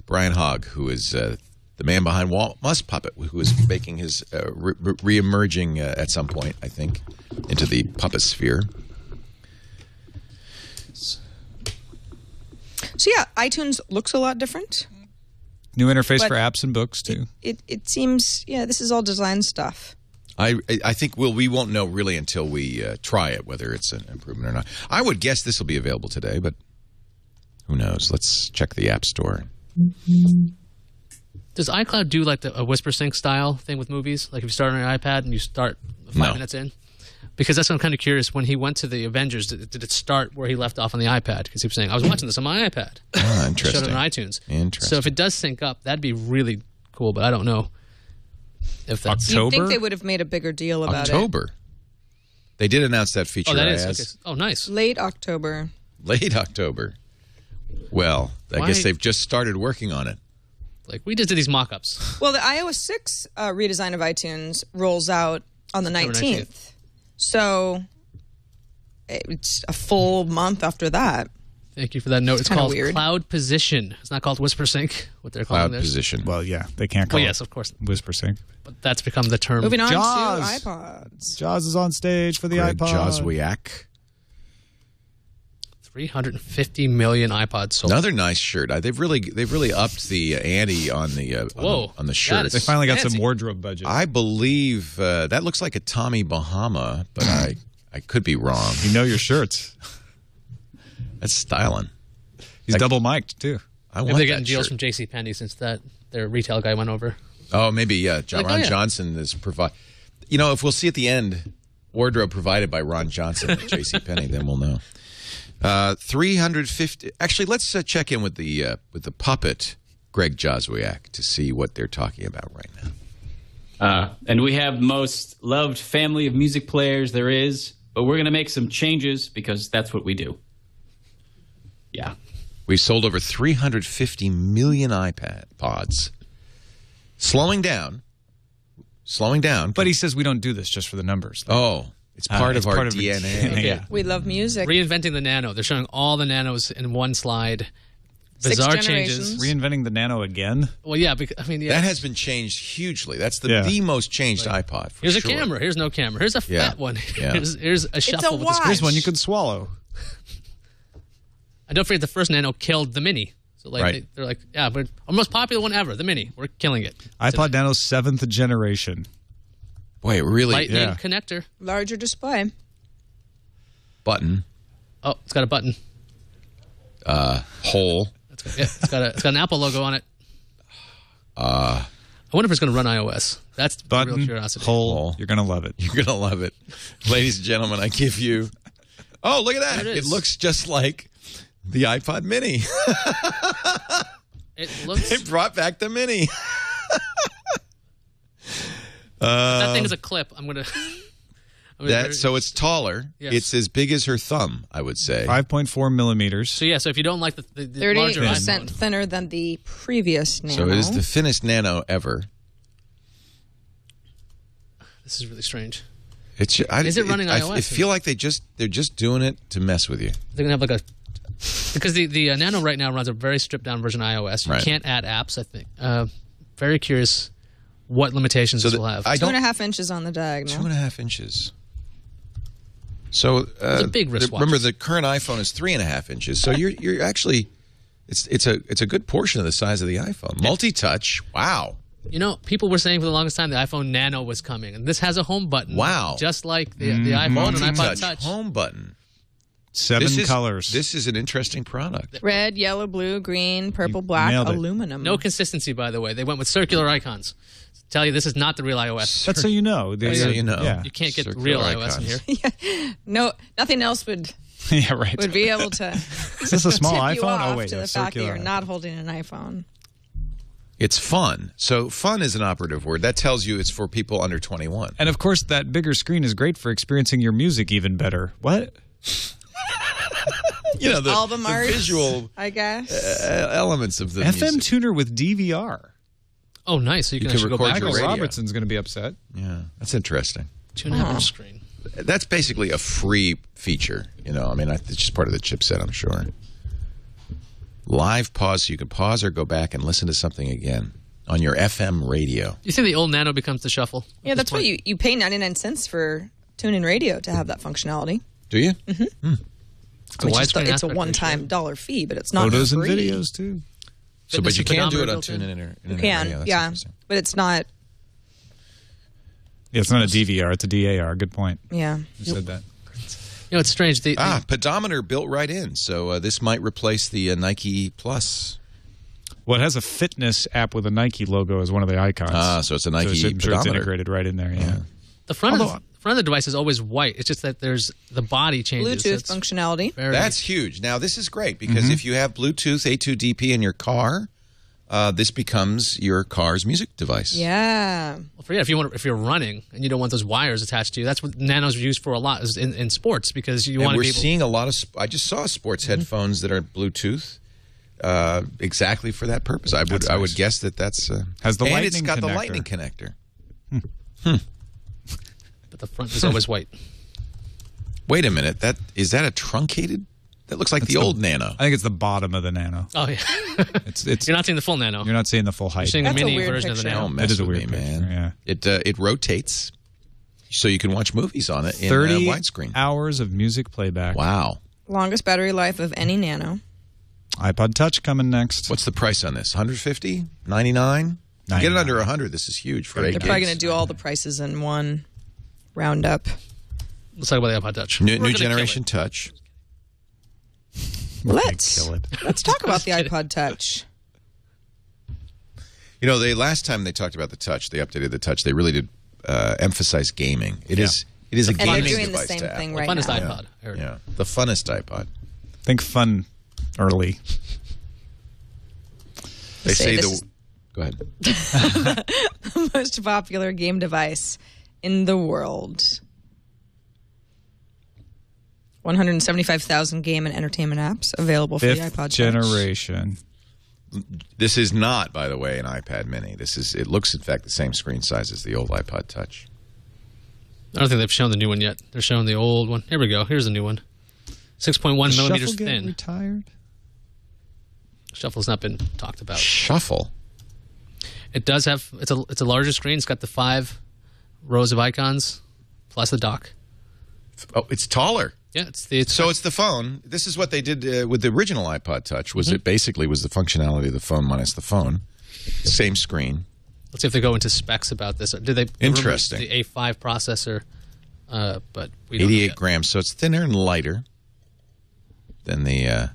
Brian Hogg, who is... the man behind Walt Moss Puppet, who is making his re-emerging at some point, I think, into the puppet sphere. So yeah, iTunes looks a lot different. New interface for apps and books, too. It seems, yeah, this is all design stuff. I think we won't know really until we try it, whether it's an improvement or not. I would guess this will be available today, but who knows? Let's check the App Store. Does iCloud do like a WhisperSync style thing with movies? Like if you start on your iPad and you start 5 minutes in? Because that's what I'm kind of curious. When he went to the Avengers, did it start where he left off on the iPad? Because he was saying, I was watching this on my iPad. Oh, interesting. It showed it on iTunes. Interesting. So if it does sync up, that'd be really cool, but I don't know if that's... October? You'd think they would have made a bigger deal about it. They did announce that feature. Oh, that is. Okay. Oh, nice. Late October. Late October. Well, I guess they've just started working on it. Like, we just did these mock-ups. Well, the iOS 6 redesign of iTunes rolls out on the 19th. So it's a full month after that. Thank you for that note. It's called weird. Cloud Position. It's not called WhisperSync, what they're calling this. Cloud Position. Well, yeah, they can't call it. Well, yes, of course. WhisperSync. But that's become the term. Moving on to iPods. Jaws is on stage for the iPod. Jaws-Wiak. 350 million iPods sold. Another nice shirt. They've really upped the ante on the shirts. They finally got some wardrobe budget. I believe that looks like a Tommy Bahama, but I could be wrong. You know your shirts. That's styling. He's double mic'd too. Maybe they're getting deals from JCPenney since their retail guy went over. Oh, maybe yeah. Ron Johnson is You know, if we'll see at the end, wardrobe provided by Ron Johnson at JCPenney, then we'll know. 350. Actually, let's check in with the puppet, Greg Joswiak, to see what they're talking about right now. And we have the most loved family of music players there is, but we're going to make some changes because that's what we do. Yeah, we sold over 350 million iPods. Slowing down. But he says we don't do this just for the numbers. Though. Oh. It's part of our DNA. Okay. Yeah. We love music. Reinventing the Nano. They're showing all the Nanos in one slide. Bizarre changes. Reinventing the Nano again? Well, yeah. Because, I mean, yeah. That has been changed hugely. That's the most changed iPod. Here's a camera. Here's no camera. Here's a fat one. Yeah. Here's a shuffle. With a screen. Here's one you can swallow. And don't forget, the first Nano killed the Mini. So like they're like, yeah, but our most popular one ever, the Mini. We're killing it. iPod Nano 7th generation. Boy, it really... Lightning connector. Larger display. Button. Oh, it's got a button. Hole. It's got an Apple logo on it. I wonder if it's going to run iOS. That's button, real curiosity. Hole. You're going to love it. You're going to love it. Ladies and gentlemen, I give you... Oh, look at that. It looks just like the iPod Mini. They brought back the Mini. If that thing is a clip. I'm gonna. So it's taller. Yes. It's as big as her thumb. I would say 5.4 millimeters. So yeah. So if you don't like the 38% thinner than the previous Nano. So it is the thinnest Nano ever. This is really strange. It's. Is it running iOS? I feel like they're just doing it to mess with you. They're gonna have like a. Because the Nano right now runs a very stripped down version of iOS. You can't add apps. I think. Very curious. What limitations this will have. 2.5 inches on the diagonal. 2.5 inches. So it's a big wristwatch. Remember, the current iPhone is 3.5 inches. So you're actually, it's a good portion of the size of the iPhone. Multi-touch. Wow. You know, people were saying for the longest time the iPhone Nano was coming, and this has a home button. Wow. Just like the iPhone and iPod Touch. Home button. 7 colors. This is an interesting product. Red, yellow, blue, green, purple, black, aluminum. No consistency, by the way. They went with circular icons. Tell you, this is not the real iOS. That's so you know. That's so you know. Yeah. You can't get circular real icons. iOS in here. Yeah. No, nothing else would. Yeah, right. Would be able to. Is this a small iPhone? Oh wait, to the fact that you're not holding an iPhone. It's fun. So fun is an operative word. That tells you it's for people under 21. And of course, that bigger screen is great for experiencing your music even better. What? You know, album art, the visual, I guess, elements of the FM music. Tuner with DVR. Oh, nice! So you can go back. Michael Robertson's going to be upset. Yeah, that's interesting. 2.5 inch screen. That's basically a free feature. You know, I mean, it's just part of the chipset, I'm sure. Live pause, so you can pause or go back and listen to something again on your FM radio. You think the old Nano becomes the shuffle? Yeah, that's what you pay 99 cents for TuneIn Radio to have that functionality. Do you? Mm-hmm. It's a one-time dollar fee, but it's not free. Photos and videos too. But you can do it on TuneIn. You can, yeah. But it's not... Yeah, it's not a DVR. It's a DAR. Good point. Yeah. You said that. You know, it's strange. Pedometer built right in. So this might replace the Nike Plus. Well, it has a fitness app with a Nike logo as one of the icons. Ah, so it's a Nike pedometer. Sure, it's integrated right in there, yeah. The front of the device is always white. It's just that there's the body changes. Bluetooth functionality. That's huge. Now, this is great because if you have Bluetooth A2DP in your car, this becomes your car's music device. Yeah. Well, if you want to, if you're running and you don't want those wires attached to you, that's what nanos are used for a lot is in sports because you want to be able. We're seeing a lot of. I just saw sports headphones that are Bluetooth, exactly for that purpose. I would guess that that's has the lightning. It's got the lightning connector. But the front is always white. Wait a minute. That is that a truncated? That looks like the old Nano. I think it's the bottom of the Nano. Oh, yeah. You're not seeing the full Nano. You're not seeing the full height. You're seeing the mini version of the Nano. That is a weird picture, yeah. It rotates so you can watch movies on it in widescreen. 30 hours of music playback. Wow. Longest battery life of any Nano. iPod Touch coming next. What's the price on this? $150? $99? Get it under $100. This is huge for 8 gigs. They're probably going to do all the prices in one roundup. Let's talk about the iPod Touch. New generation Touch. Let's talk about the iPod Touch. You know, the last time they talked about the Touch, they updated the Touch. They really did emphasize gaming. It is a gaming device. And they're doing the same thing right now. The funnest iPod. Yeah. The funnest iPod. Think fun early. They say the... Go ahead. The most popular game device in the world. 175,000 game and entertainment apps available for the iPod generation. This is not, by the way, an iPad Mini. This is. It looks, in fact, the same screen size as the old iPod Touch. I don't think they've shown the new one yet. They're showing the old one. Here we go. Here's the new one. 6.1 millimeters thin. Retired? Shuffle's not been talked about. Shuffle. It does have. It's a larger screen. It's got the 5 rows of icons plus the dock. Oh, it's taller. Yeah, it's the phone. This is what they did with the original iPod Touch. Was it basically was the functionality of the phone minus the phone, same screen. Let's see if they go into specs about this. Did they interesting the A5 processor? But we don't 88 grams, so it's thinner and lighter than the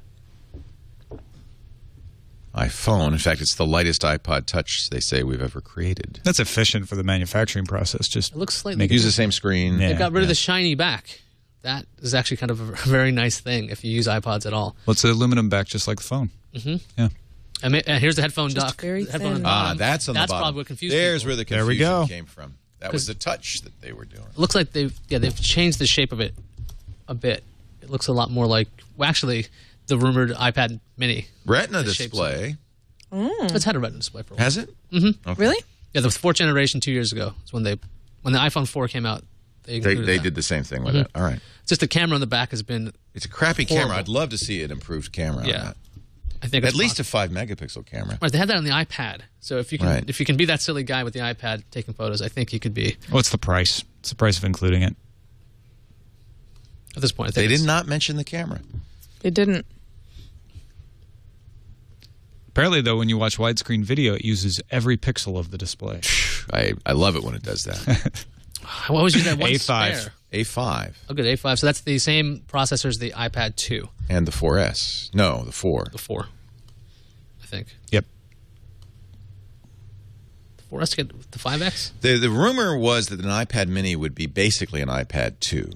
iPhone. In fact, it's the lightest iPod Touch they say we've ever created. That's efficient for the manufacturing process. Just it looks slightly use the same screen. Yeah, they got rid of the shiny back. That is actually kind of a very nice thing if you use iPods at all. Well, it's an aluminum back just like the phone. Yeah. I mean, here's the headphone dock. That's on the bottom. That's probably what confused people. Where the confusion came from. That was the Touch that they were doing. It looks like they've changed the shape of it a bit. It looks a lot more like, well, actually, the rumored iPad Mini. Retina display. It's had a Retina display for a while. Has it? Okay. Really? Yeah, the 4th generation 2 years ago is when the iPhone 4 came out. They did the same thing with it. All right. It's just the camera on the back has been It's a crappy horrible. Camera. I'd love to see an improved camera on that. I think at least a 5-megapixel camera. Right, they had that on the iPad. So if you can be that silly guy with the iPad taking photos, I think you could be. What's the price? It's the price of including it. At this point, I think they did not mention the camera. They didn't. Apparently, though, when you watch widescreen video, it uses every pixel of the display. I love it when it does that. I always use that one A5. Spare. A5. Oh, good. A5. So that's the same processor as the iPad 2. And the 4S. No, the 4. The 4, I think. Yep. The 4S to get the 5X? The rumor was that an iPad Mini would be basically an iPad 2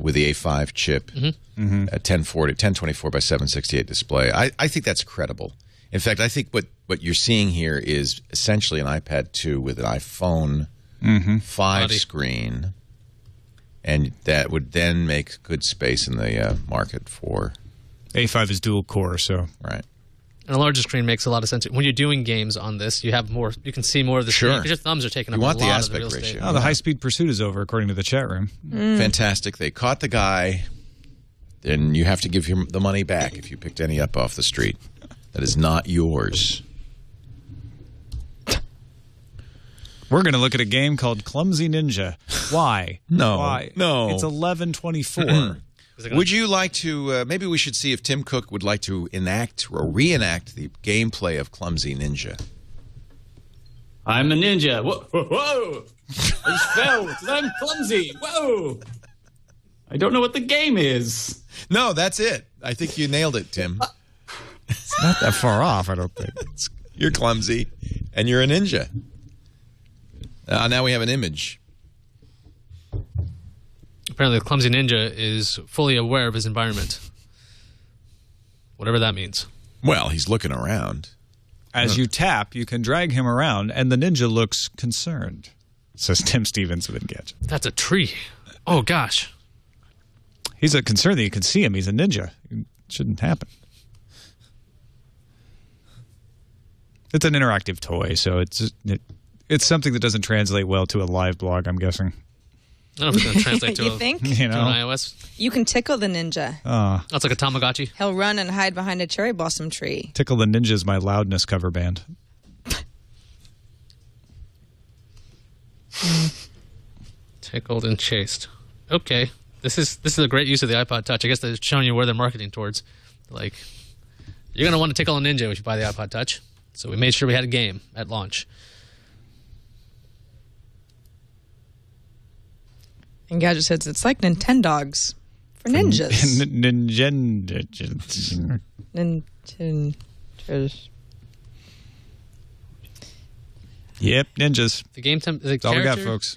with the A5 chip, a 1024 by 768 display. I think that's credible. In fact, I think what you're seeing here is essentially an iPad 2 with an iPhone 5 screen, and that would then make good space in the market for A5 is dual core, so and a larger screen makes a lot of sense when you're doing games on this. You have more, you can see more of the screen. Your thumbs are taking up a lot of the aspect ratio. Oh, the high speed pursuit is over, according to the chat room. Fantastic! They caught the guy, and you have to give him the money back if you picked any up off the street. That is not yours. We're going to look at a game called Clumsy Ninja. Why? No. Why? No. It's 1124. Would you like to, maybe we should see if Tim Cook would like to enact or reenact the gameplay of Clumsy Ninja. I'm a ninja. Whoa. Whoa. I just fell. I'm clumsy. Whoa. I don't know what the game is. No, that's it. I think you nailed it, Tim. It's not that far off, I don't think. You're clumsy, and you're a ninja. Now we have an image. Apparently, the clumsy ninja is fully aware of his environment. Whatever that means. Well, he's looking around. As you tap, you can drag him around, and the ninja looks concerned, says Tim Stevens of Engadget. That's a tree. Oh, gosh. He's concerned that you can see him. He's a ninja. It shouldn't happen. It's an interactive toy, so it's something that doesn't translate well to a live blog, I'm guessing. I don't know if it's going to translate to an iOS. You can tickle the ninja. That's like a Tamagotchi. He'll run and hide behind a cherry blossom tree. Tickle the Ninja is my loudness cover band. Tickled and chased. Okay. This is a great use of the iPod Touch. I guess they're showing you where they're marketing towards. Like, you're going to want to tickle a ninja if you buy the iPod Touch. So we made sure we had a game at launch. And Gadget says it's like Nintendogs for ninjas. Yep, ninjas. The game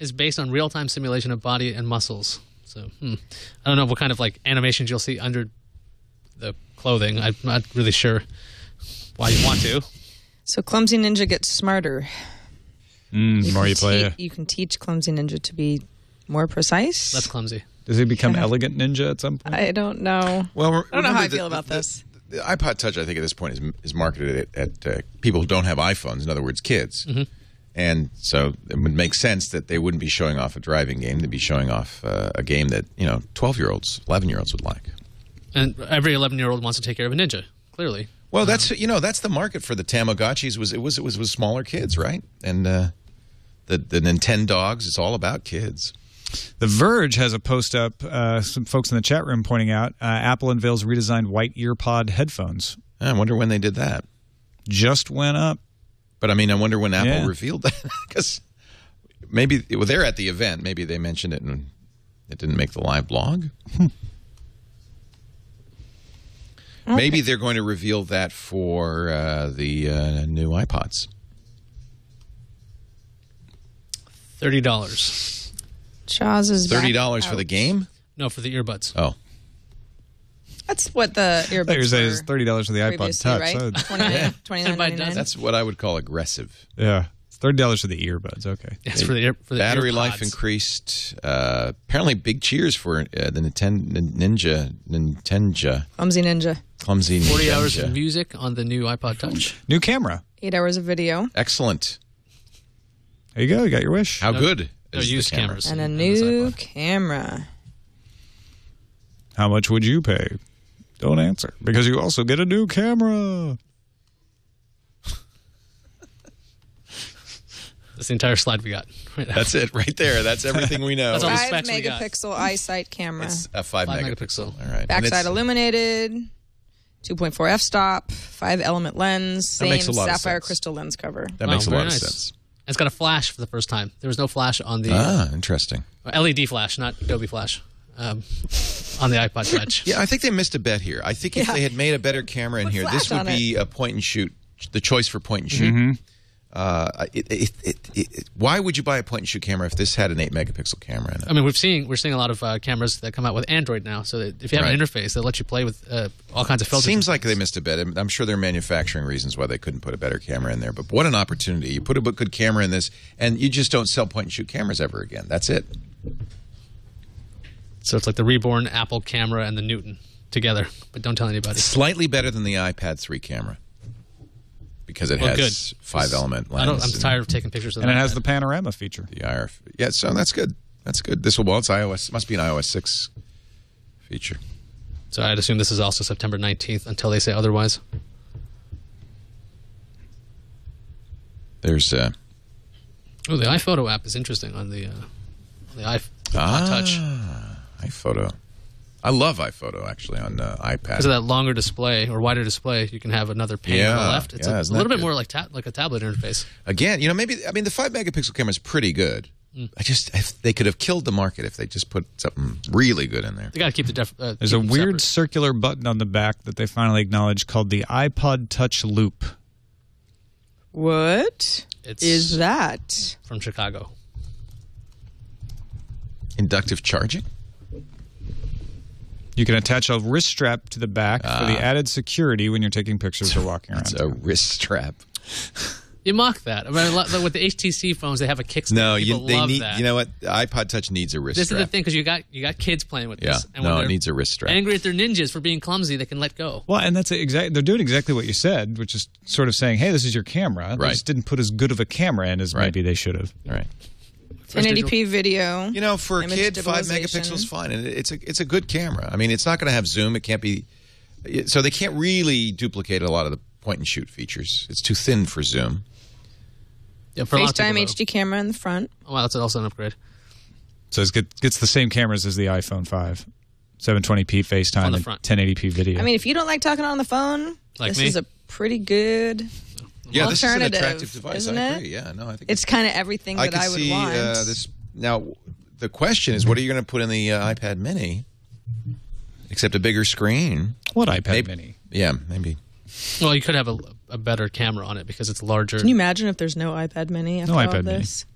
is based on real-time simulation of body and muscles. So I don't know what kind of like animations you'll see under the clothing. I'm not really sure why you want to. So Clumsy Ninja gets smarter. The more you play it. You can teach Clumsy Ninja to be more precise. That's clumsy. Does he become Elegant Ninja at some point? I don't know. Well, I don't know how I feel about this. The iPod Touch, I think, at this point is marketed at people who don't have iPhones, in other words, kids. And so it would make sense that they wouldn't be showing off a driving game. They'd be showing off a game that, 12-year-olds, 11-year-olds would like. And every 11-year-old wants to take care of a ninja, clearly. Well, that's that's the market for the Tamagotchis. It was smaller kids, right? And the Nintendogs. It's all about kids. The Verge has a post up. Some folks in the chat room pointing out Apple unveils redesigned white EarPod headphones. I wonder when they did that. Just went up. But I mean, I wonder when Apple revealed that, because maybe they're at the event. Maybe they mentioned it and it didn't make the live blog. Okay. Maybe they're going to reveal that for the new iPods. $30. Jaws is $30 for the game? No, for the earbuds. Oh. That's what the earbuds were. I thought you were saying it was $30 for the iPod Touch. Right? So $29.99. That's what I would call aggressive. Yeah. It's $30 for the earbuds. Okay. That's for the battery life increased. Apparently, big cheers for the Ninja. Clumsy Ninja. 40 hours of music on the new iPod Touch. New camera. 8 hours of video. Excellent. There you go. You got your wish. How good is used cameras. And a new camera. How much would you pay? Don't answer, because you also get a new camera. That's the entire slide we got. Right now. That's it, right there. That's everything we know. That's all the specs we got. 5-megapixel eyesight camera. It's a 5-megapixel. All right. Backside illuminated, 2.4 f-stop, 5-element lens, same sapphire crystal lens cover. That makes a lot of sense. It's got a flash for the first time. There was no flash on the... interesting. LED flash, not Adobe Flash. On the iPod Touch. Yeah, I think they missed a bet here. I think if they had made a better camera in here, this would be a point-and-shoot, the choice for point-and-shoot. Why would you buy a point-and-shoot camera if this had an 8-megapixel camera in it? I mean, we're seeing a lot of cameras that come out with Android now, so that if you have an interface, they'll let you play with all kinds of filters. Seems like they missed a bet. I'm sure there are manufacturing reasons why they couldn't put a better camera in there, but what an opportunity. You put a good camera in this, and you just don't sell point-and-shoot cameras ever again. That's it. So it's like the reborn Apple camera and the Newton together, but don't tell anybody. Slightly better than the iPad 3 camera because it has 5-element lens. I'm tired of taking pictures of that. And it has the panorama feature. The IR, so that's good. That's good. This will, well, it's iOS. It must be an iOS 6 feature. So I'd assume this is also September 19th until they say otherwise. There's the iPhoto app is interesting on the iPod Touch. iPhoto. I love iPhoto, actually, on iPad. Because of that longer display or wider display, you can have another pane on the left. It's a little bit more like a tablet interface. Again, you know, maybe, I mean, the 5-megapixel camera is pretty good. Mm. I just, they could have killed the market if they just put something really good in there. They got to keep the there's a weird circular button on the back that they finally acknowledged called the iPod Touch Loop. What is that? From Chicago. Inductive charging? You can attach a wrist strap to the back for the added security when you're taking pictures or walking around. It's a wrist strap. You mock that. I mean, with the HTC phones, they have a kickstand. No, People love that. You know what? The iPod Touch needs a wrist strap. This is the thing, because you got kids playing with this. And it needs a wrist strap. Angry at their ninjas for being clumsy, they can let go. Well, and that's exactly, they're doing exactly what you said, which is sort of saying, hey, this is your camera. Right. They just didn't put as good of a camera in as maybe they should have. Right. 1080p video. You know, for a kid, 5 megapixels fine, and it's a good camera. I mean, it's not going to have zoom. It can't be, so they can't really duplicate a lot of the point and shoot features. It's too thin for zoom. Yeah, for FaceTime HD camera in the front. Oh, wow, that's also an upgrade. So it gets the same cameras as the iPhone 5, 720p FaceTime on the front. And 1080p video. I mean, if you don't like talking on the phone, like this is a pretty good. Yeah, this is an attractive device, isn't it? I agree. Yeah, no, I think it's kind of everything that I would want. This, now, the question is, what are you going to put in the iPad Mini? Except a bigger screen. What iPad Mini? Yeah, maybe. Well, you could have a better camera on it because it's larger. Can you imagine if there's no iPad Mini after all this?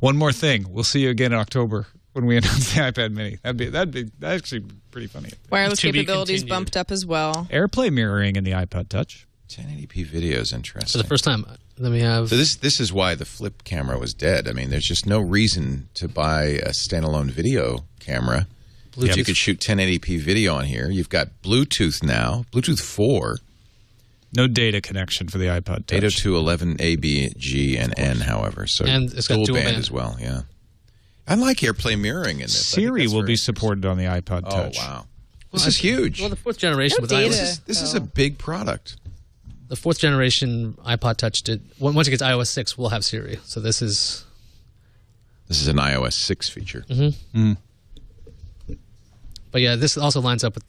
One more thing. We'll see you again in October when we announce the iPad Mini. That'd actually pretty funny. Wireless capabilities bumped up as well. AirPlay mirroring in the iPod Touch. 1080p video is interesting. For the first time, let me have. So this is why the flip camera was dead. I mean, there's just no reason to buy a standalone video camera. If you could shoot 1080p video on here. You've got Bluetooth now, Bluetooth 4. No data connection for the iPod Touch. Data to 11 A, B, G, and N, however. So and it's got dual band as well. Yeah, I like AirPlay mirroring in this. Siri will be supported on the iPod Touch. Oh wow, this is huge. Well, the fourth generation with iOS. This is a big product. The fourth generation iPod Touch once it gets iOS 6, we'll have Siri. So this is an iOS 6 feature. Mm-hmm. Mm. But yeah, this also lines up with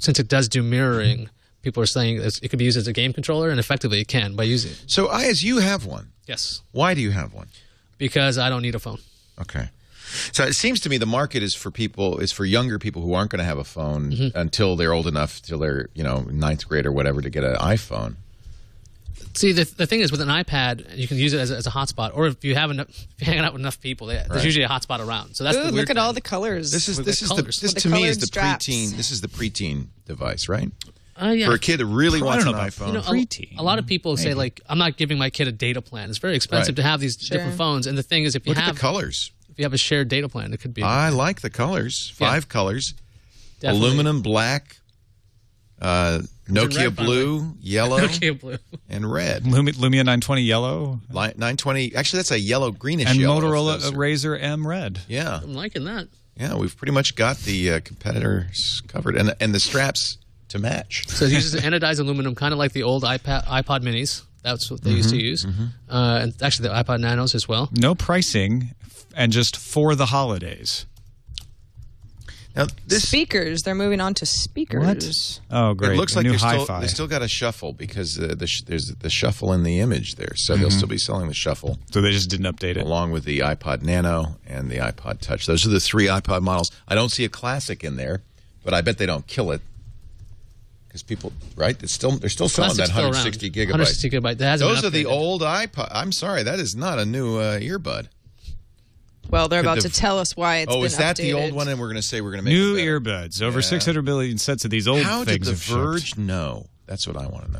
since it does do mirroring. People are saying it could be used as a game controller, and effectively it can by using it. So Iyaz, you have one. Yes. Why do you have one? Because I don't need a phone. Okay. So it seems to me the market is for younger people who aren't going to have a phone until they're old enough, till they're, you know, ninth grade or whatever, to get an iPhone. See, the thing is, with an iPad, you can use it as a hotspot, or if you have if you're hanging out with enough people, there's usually a hotspot around. So that's the weird look at all the colors. This is the preteen device, right? Yeah. For a kid that really wants an iPhone. You know, a lot of people say, like, I'm not giving my kid a data plan. It's very expensive to have these different phones. And the thing is, look at the colors. If you have a shared data plan, it could be. I like the colors. 5 colors. Definitely. Aluminum, black, Nokia blue, yellow. Nokia blue. And red. Lumia 920 yellow. 920. Actually, that's a yellow, greenish yellow. And Motorola Razr M red. Yeah. I'm liking that. Yeah, we've pretty much got the competitors covered. And the straps to match. So it uses anodized aluminum, kind of like the old iPod minis. That's what they used to use. And actually the iPod Nanos as well. No pricing, and just for the holidays. Now, speakers, they're moving on to speakers. What? Oh, great. It looks like they still got a shuffle, because there's the shuffle in the image there. So they'll still be selling the shuffle. So they just didn't update it. Along with the iPod Nano and the iPod Touch. Those are the 3 iPod models. I don't see a classic in there, but I bet they don't kill it. Because people, right? They're still selling that 160 gigabyte. 160 gigabyte. Those are the old iPod. I'm sorry, that is not a new earbud. Well, they're about to tell us why it's been updated. Oh, is that the old one? And we're going to say we're going to make new earbuds. Over 600 billion sets of these old things. How did The Verge know? That's what I want to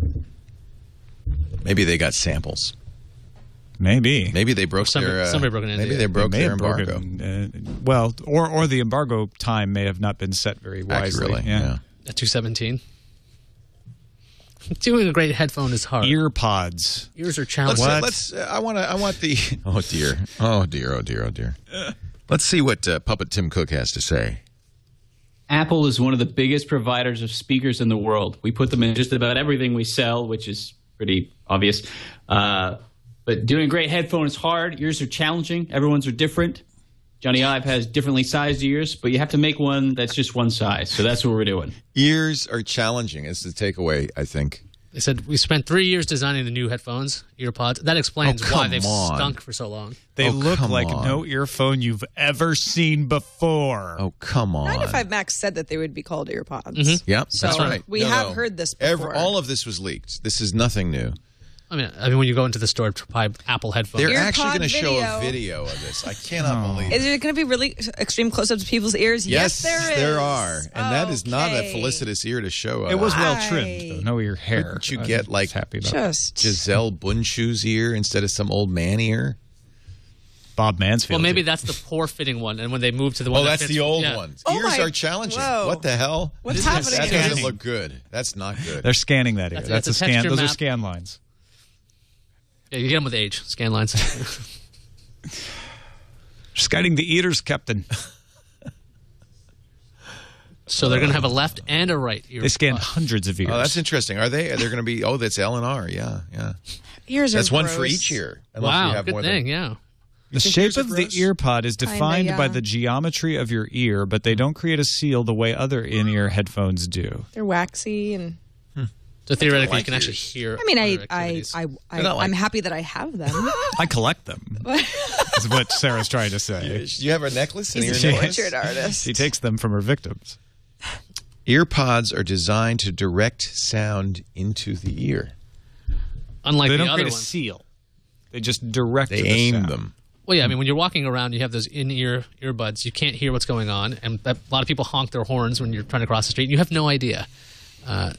know. Maybe they got samples. Maybe. Maybe they broke their... Somebody broke an NDA. Maybe they broke their embargo. Well, or the embargo time may have not been set very wisely. Accurately, yeah. At 217. Doing a great headphone is hard. EarPods. Ears are challenging. I want the... Oh, dear. Oh, dear. Oh, dear. Oh, dear. Let's see what Puppet Tim Cook has to say. Apple is one of the biggest providers of speakers in the world. We put them in just about everything we sell, which is pretty obvious. But doing a great headphone is hard. Ears are challenging. Everyone's are different. Johnny Ive has differently sized ears, but you have to make one that's just one size. So that's what we're doing. Ears are challenging is the takeaway, I think. They said, we spent 3 years designing the new headphones, EarPods. That explains why they've stunk for so long. They look like no earphone you've ever seen before. Oh, come on. 9to5Mac said that they would be called EarPods. Mm-hmm. Yep, so that's right. We have heard this before. All of this was leaked. This is nothing new. I mean, when you go into the store to buy Apple headphones. They're actually going to show a video of this. I cannot believe it. Is there going to be really extreme close-ups of people's ears? Yes, there are. And that is not a felicitous ear to show up. It was well-trimmed, though. No ear hair. Didn't you get, like, happy about Giselle Bunchu's ear instead of some old man ear? Bob Mansfield. Well, maybe that's the poor-fitting one, and when they move to the one that fits, the old one. Ears are challenging. Whoa. What the hell? What's happening? That doesn't look good. That's not good. They're scanning that ear. That's a scan. Those are scan lines. Yeah, you get them with age. Scan lines. Just guiding the eaters, Captain. So they're going to have a left and a right ear. They scan hundreds of ears. Oh, that's interesting. Are they? They're going to be, that's L and R. Yeah, yeah. Ears are gross. That's one for each ear. Wow, good thing. The shape of the ear pod is defined by the geometry of your ear, but they don't create a seal the way other in-ear headphones do. They're waxy and... So theoretically, you can actually hear. I mean, I'm happy that I have them. I collect them. Is what Sarah's trying to say. You have a necklace. She's a tortured artist. She takes them from her victims. EarPods are designed to direct sound into the ear. Unlike the other ones, they don't create a seal. They just direct. They aim them. Well, yeah, I mean, when you're walking around, you have those in-ear earbuds. You can't hear what's going on, and a lot of people honk their horns when you're trying to cross the street. And you have no idea.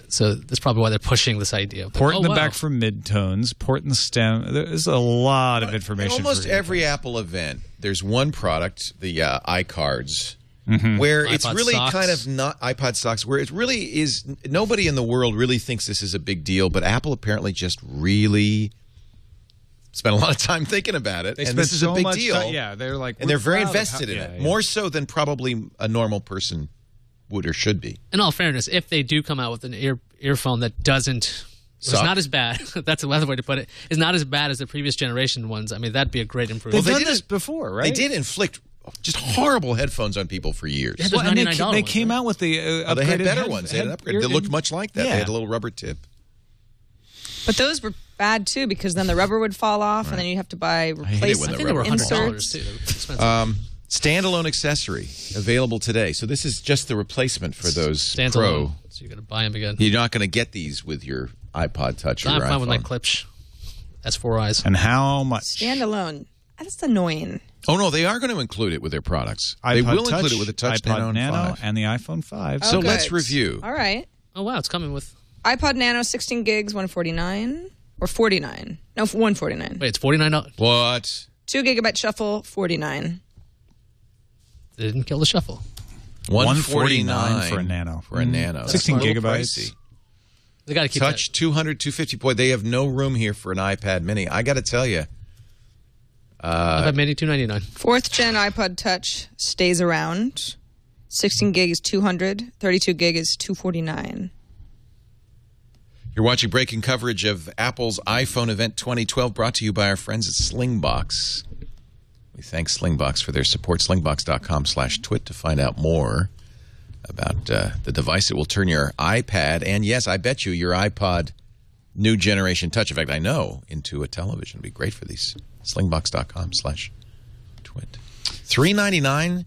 So that's probably why they're pushing this idea. Port in the back for midtones, port in the stem. There's a lot of information. Almost every Apple event, there's one product, the iCards, where it's really kind of not iPod socks, where it really is. Nobody in the world really thinks this is a big deal, but Apple apparently just really spent a lot of time thinking about it. And this is a big deal. Yeah, they're like, and they're very invested in it, more so than probably a normal person would or should be. In all fairness, if they do come out with an earphone that doesn't, it's not as bad. That's another way to put it. It's not as bad as the previous generation ones. I mean, that'd be a great improvement. Well, they did this before, right? They did inflict just horrible headphones on people for years. Yeah, well, and they came out with the they had better ones. They had an upgrade. They looked much like that. Yeah. They had a little rubber tip. But those were bad too, because then the rubber would fall off, and then you'd have to buy replacement inserts. Standalone accessory available today. So this is just the replacement for those Pro. So you're going to buy them again. You're not going to get these with your iPod Touch or your iPhone. I'm fine with my clips. That's S4i's. And how much? Standalone. That's annoying. Oh, no. They are going to include it with their products. They will include it with the Touch iPod Nano and the iPhone 5. So let's review. All right. Oh, wow. It's coming with... iPod Nano, 16 gigs, $149. Or 49. No, $149. Wait, it's $49? What? 2 GB shuffle, $49. They didn't kill the shuffle. $149 for a Nano. For a Nano. 16 gigabytes. They got to keep Touch, $200, $250. Boy, they have no room here for an iPad Mini. I got to tell you. iPad Mini, $299. Fourth gen iPod Touch stays around. 16 gig is $200. 32 gig is $249. You're watching breaking coverage of Apple's iPhone event 2012, brought to you by our friends at Slingbox. We thank Slingbox for their support. Slingbox.com/twit to find out more about the device that will turn your iPad and, yes, I bet you, your iPod new generation Touch, in fact, I know, into a television. It'd be great for these. Slingbox.com/twit. $399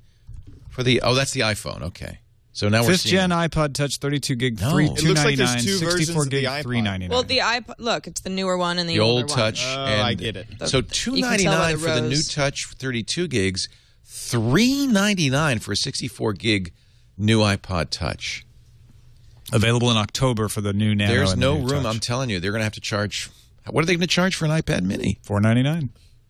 for the – oh, that's the iPhone. Okay. So now we're seeing. 5th gen iPod Touch, 32 gig, $299, like 64 gig, $399. Well, the iPod, look, it's the newer one and the older one. The old Touch. And I get it. So $299 for the new Touch, 32 gigs, $399 for a 64 gig new iPod Touch. Available in October for the new Nano. There's no room, I'm telling you. They're going to have to charge. What are they going to charge for an iPad Mini? $499.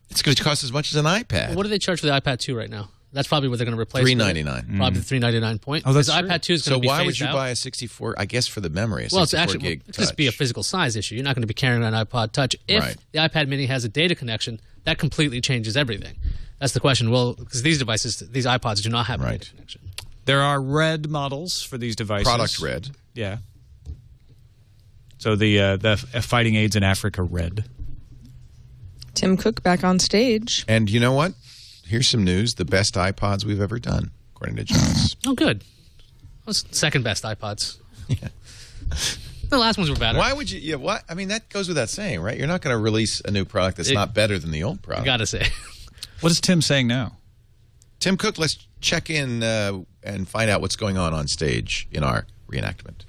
It's going to cost as much as an iPad. Well, what do they charge for the iPad 2 right now? That's probably what they're going to replace. $399. Probably $399 point. Oh, that's true. iPad 2 is going to be phased out. So why would you buy a 64? I guess for the memory, a 64 gig Touch. Well, it's just be a physical size issue. You're not going to be carrying an iPod Touch. If the iPad Mini has a data connection, that completely changes everything. That's the question. Well, because these devices, these iPods do not have a data connection. There are red models for these devices. Product red. Yeah. So the Fighting AIDS in Africa red. Tim Cook back on stage. And you know what? Here's some news. The best iPods we've ever done, according to Joss. Oh, good. Those second best iPods. Yeah. The last ones were better. Why would you? Yeah, why? I mean, that goes without saying, right? You're not going to release a new product that's not better than the old product. You got to say. What is Tim saying now? Tim Cook, let's check in and find out what's going on stage in our reenactment.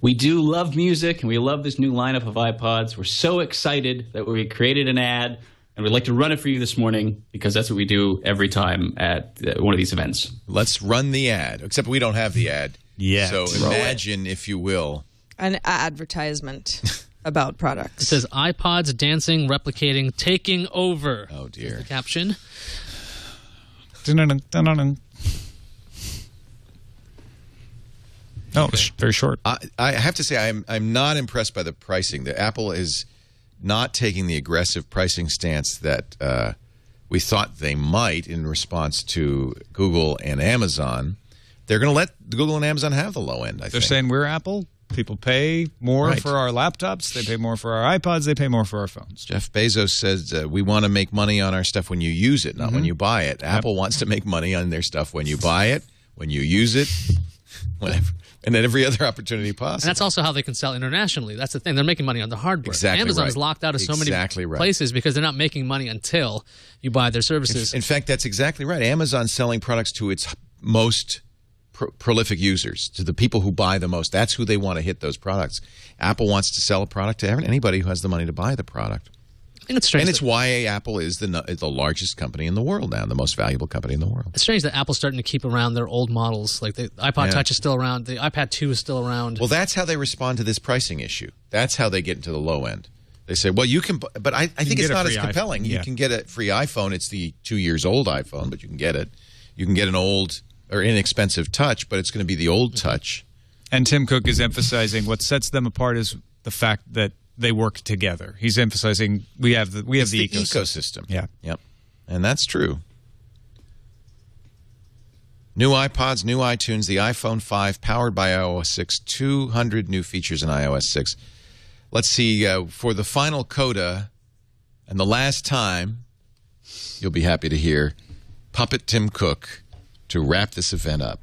We do love music, and we love this new lineup of iPods. We're so excited that we created an ad, and we'd like to run it for you this morning because that's what we do every time at one of these events. Let's run the ad, except we don't have the ad. Yeah. So imagine, if you will, an advertisement about products. It says, iPods dancing, replicating, taking over. Oh, dear. Here's the caption. Oh, it was very short. I have to say, I'm not impressed by the pricing. The Apple is not taking the aggressive pricing stance that we thought they might in response to Google and Amazon. They're going to let Google and Amazon have the low end, I think. They're saying, we're Apple. People pay more for our laptops. They pay more for our iPods. They pay more for our phones. Jeff Bezos says, we want to make money on our stuff when you use it, not when you buy it. Apple wants to make money on their stuff when you buy it, when you use it, whenever, and at every other opportunity possible. And that's also how they can sell internationally. That's the thing. They're making money on the hardware. Exactly. Amazon's locked out of so many places because they're not making money until you buy their services. In fact, that's exactly right. Amazon's selling products to its most prolific users, to the people who buy the most. That's who they want to hit those products. Apple wants to sell a product to anybody who has the money to buy the product. And it's strange. And it's why Apple is the largest company in the world now, the most valuable company in the world. It's strange that Apple's starting to keep around their old models. Like the iPod Touch is still around. The iPad 2 is still around. Well, that's how they respond to this pricing issue. That's how they get into the low end. They say, well, you can, but I think it's not as compelling. Yeah. You can get a free iPhone. It's the 2-year-old iPhone, but you can get it. You can get an old or inexpensive Touch, but it's going to be the old Touch. And Tim Cook is emphasizing what sets them apart is the fact that they work together. He's emphasizing we have the ecosystem. Yeah. Yep. And that's true. New iPods, new iTunes, the iPhone 5 powered by iOS 6, 200 new features in iOS 6. Let's see, for the final coda and the last time, you'll be happy to hear Puppet Tim Cook to wrap this event up.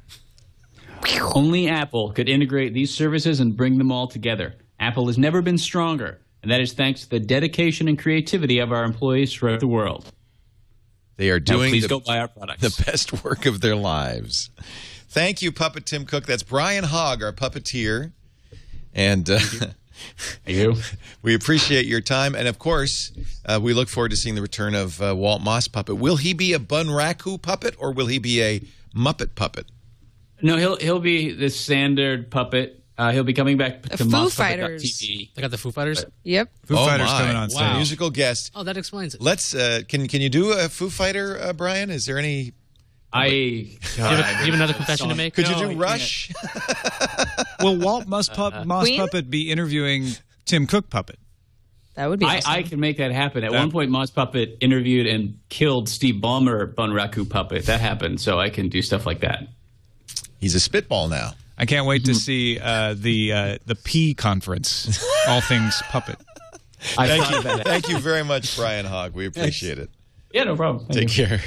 Only Apple could integrate these services and bring them all together. Apple has never been stronger, and that is thanks to the dedication and creativity of our employees throughout the world. They are doing the best work of their lives. Thank you, Puppet Tim Cook. That's Brian Hogg, our puppeteer. And we appreciate your time. And, of course, we look forward to seeing the return of Walt Moss Puppet. Will he be a Bunraku puppet or will he be a Muppet puppet? No, he'll be the standard puppet. He'll be coming back to Foo Fighters. They got the Foo Fighters? Yep. Foo Fighters coming on stage. Wow. Musical guest. Oh, that explains it. Let's, can you do a Foo Fighter, Brian? Is there any... Do you have another confession to make? Could you do Rush? Will Walt Moss Puppet be interviewing Tim Cook Puppet? That would be awesome. I can make that happen. At one point, Moss Puppet interviewed and killed Steve Ballmer, Bunraku Puppet. That happened, so I can do stuff like that. He's a spitball now. I can't wait to see the P conference, all things puppet. Thank you very much, Brian Hogg. We appreciate it. Yeah, no problem. Take care.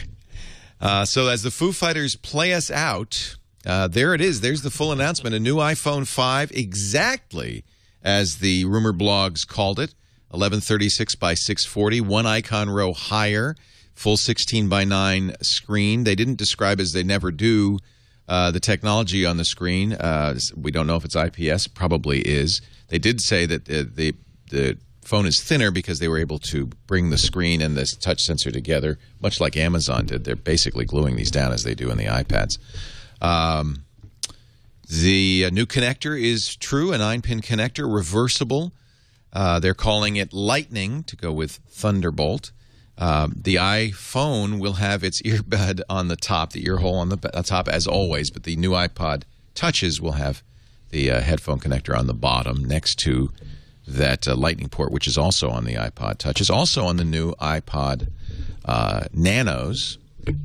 So as the Foo Fighters play us out, there it is. There's the full announcement. A new iPhone 5, exactly as the rumor blogs called it, 1136 by 640, one icon row higher, full 16 by 9 screen. They didn't describe, as they never do, the technology on the screen. We don't know if it's IPS. Probably is. They did say that the phone is thinner because they were able to bring the screen and this touch sensor together, much like Amazon did. They're basically gluing these down as they do in the iPads. The new connector is true, a 9-pin connector, reversible. They're calling it Lightning to go with Thunderbolt. The iPhone will have its earbud on the top, the ear hole on the top, as always, but the new iPod Touches will have the headphone connector on the bottom next to that Lightning port, which is also on the iPod Touch. It's also on the new iPod Nanos,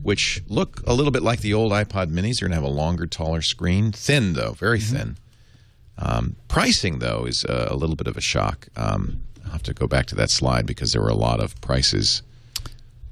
which look a little bit like the old iPod Minis. They're going to have a longer, taller screen. Thin, though, very thin. Pricing, though, is a little bit of a shock. I'll have to go back to that slide because there were a lot of prices.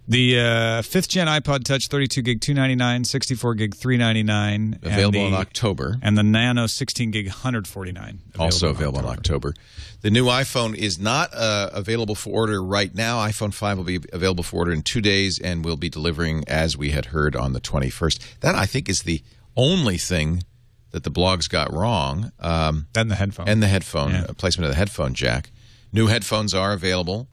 The 5th gen iPod Touch 32 gig $299, 64 gig $399. Available in October. And the Nano 16 gig $149. Also available in October. The new iPhone is not available for order right now. iPhone 5 will be available for order in 2 days and will be delivering, as we had heard, on the 21st. That, I think, is the only thing that the blogs got wrong. And the headphone. And the headphone. Yeah. Placement of the headphone jack. New headphones are available.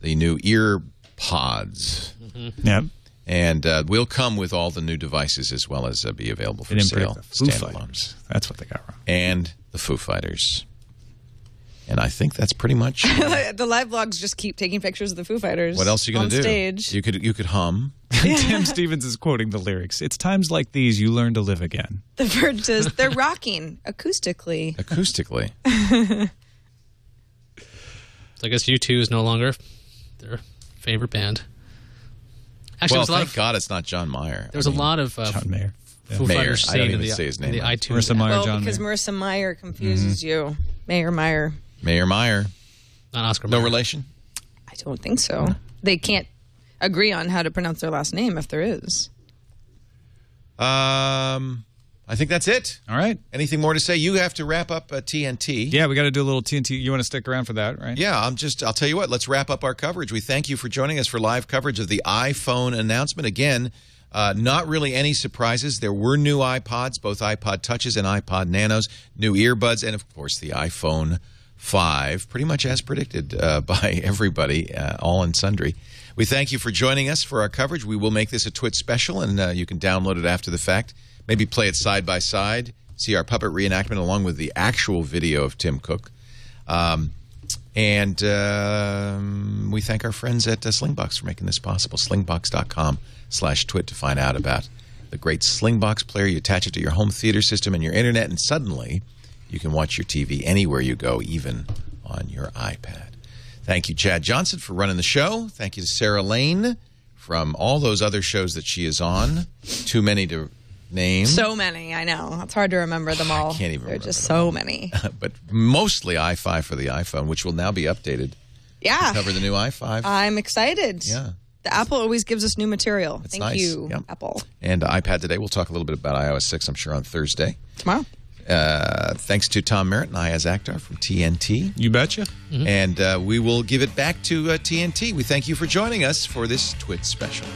The new EarPods. Yep. And we'll come with all the new devices as well as be available for sale. Standalones. That's what they got wrong. And the Foo Fighters. And I think that's pretty much the live blogs just keep taking pictures of the Foo Fighters. What else are you going to do? On stage. You could hum. Tim Stevens is quoting the lyrics. It's times like these you learn to live again. The Verge says they're rocking acoustically. Acoustically. So I guess U2 is no longer their favorite band. Actually, well, thank God it's not John Mayer. There's a lot of John Mayer. Foo Fighters I don't even say his name. The iTunes. Marissa Mayer, well, John because Mayer. Marissa Mayer confuses you. Mayer. Not Oscar Mayer. No relation? I don't think so. No. They can't agree on how to pronounce their last name if there is. I think that's it. All right. Anything more to say? You have to wrap up TNT. Yeah, we got to do a little TNT. You want to stick around for that, right? Yeah, I'll tell you what. Let's wrap up our coverage. We thank you for joining us for live coverage of the iPhone announcement. Again, not really any surprises. There were new iPods, both iPod Touches and iPod Nanos, new earbuds, and, of course, the iPhone 5, pretty much as predicted by everybody, all and sundry. We thank you for joining us for our coverage. We will make this a Twit special, and you can download it after the fact. Maybe play it side by side, see our puppet reenactment along with the actual video of Tim Cook. We thank our friends at Slingbox for making this possible. Slingbox.com/twit to find out about the great Slingbox player. You attach it to your home theater system and your internet, and suddenly you can watch your TV anywhere you go, even on your iPad. Thank you, Chad Johnson, for running the show. Thank you to Sarah Lane from all those other shows that she is on. Too many to... name. So many, I know. It's hard to remember them all. I can't even remember. There are just so many. But mostly i5 for the iPhone, which will now be updated. Yeah. To cover the new i5. I'm excited. Yeah. The Apple always gives us new material. That's nice. Thank you, yep. Apple. And iPad today. We'll talk a little bit about iOS 6, I'm sure, on Thursday. Tomorrow. Thanks to Tom Merritt and Iyaz Akhtar from TNT. You betcha. Mm-hmm. And we will give it back to TNT. We thank you for joining us for this Twit special.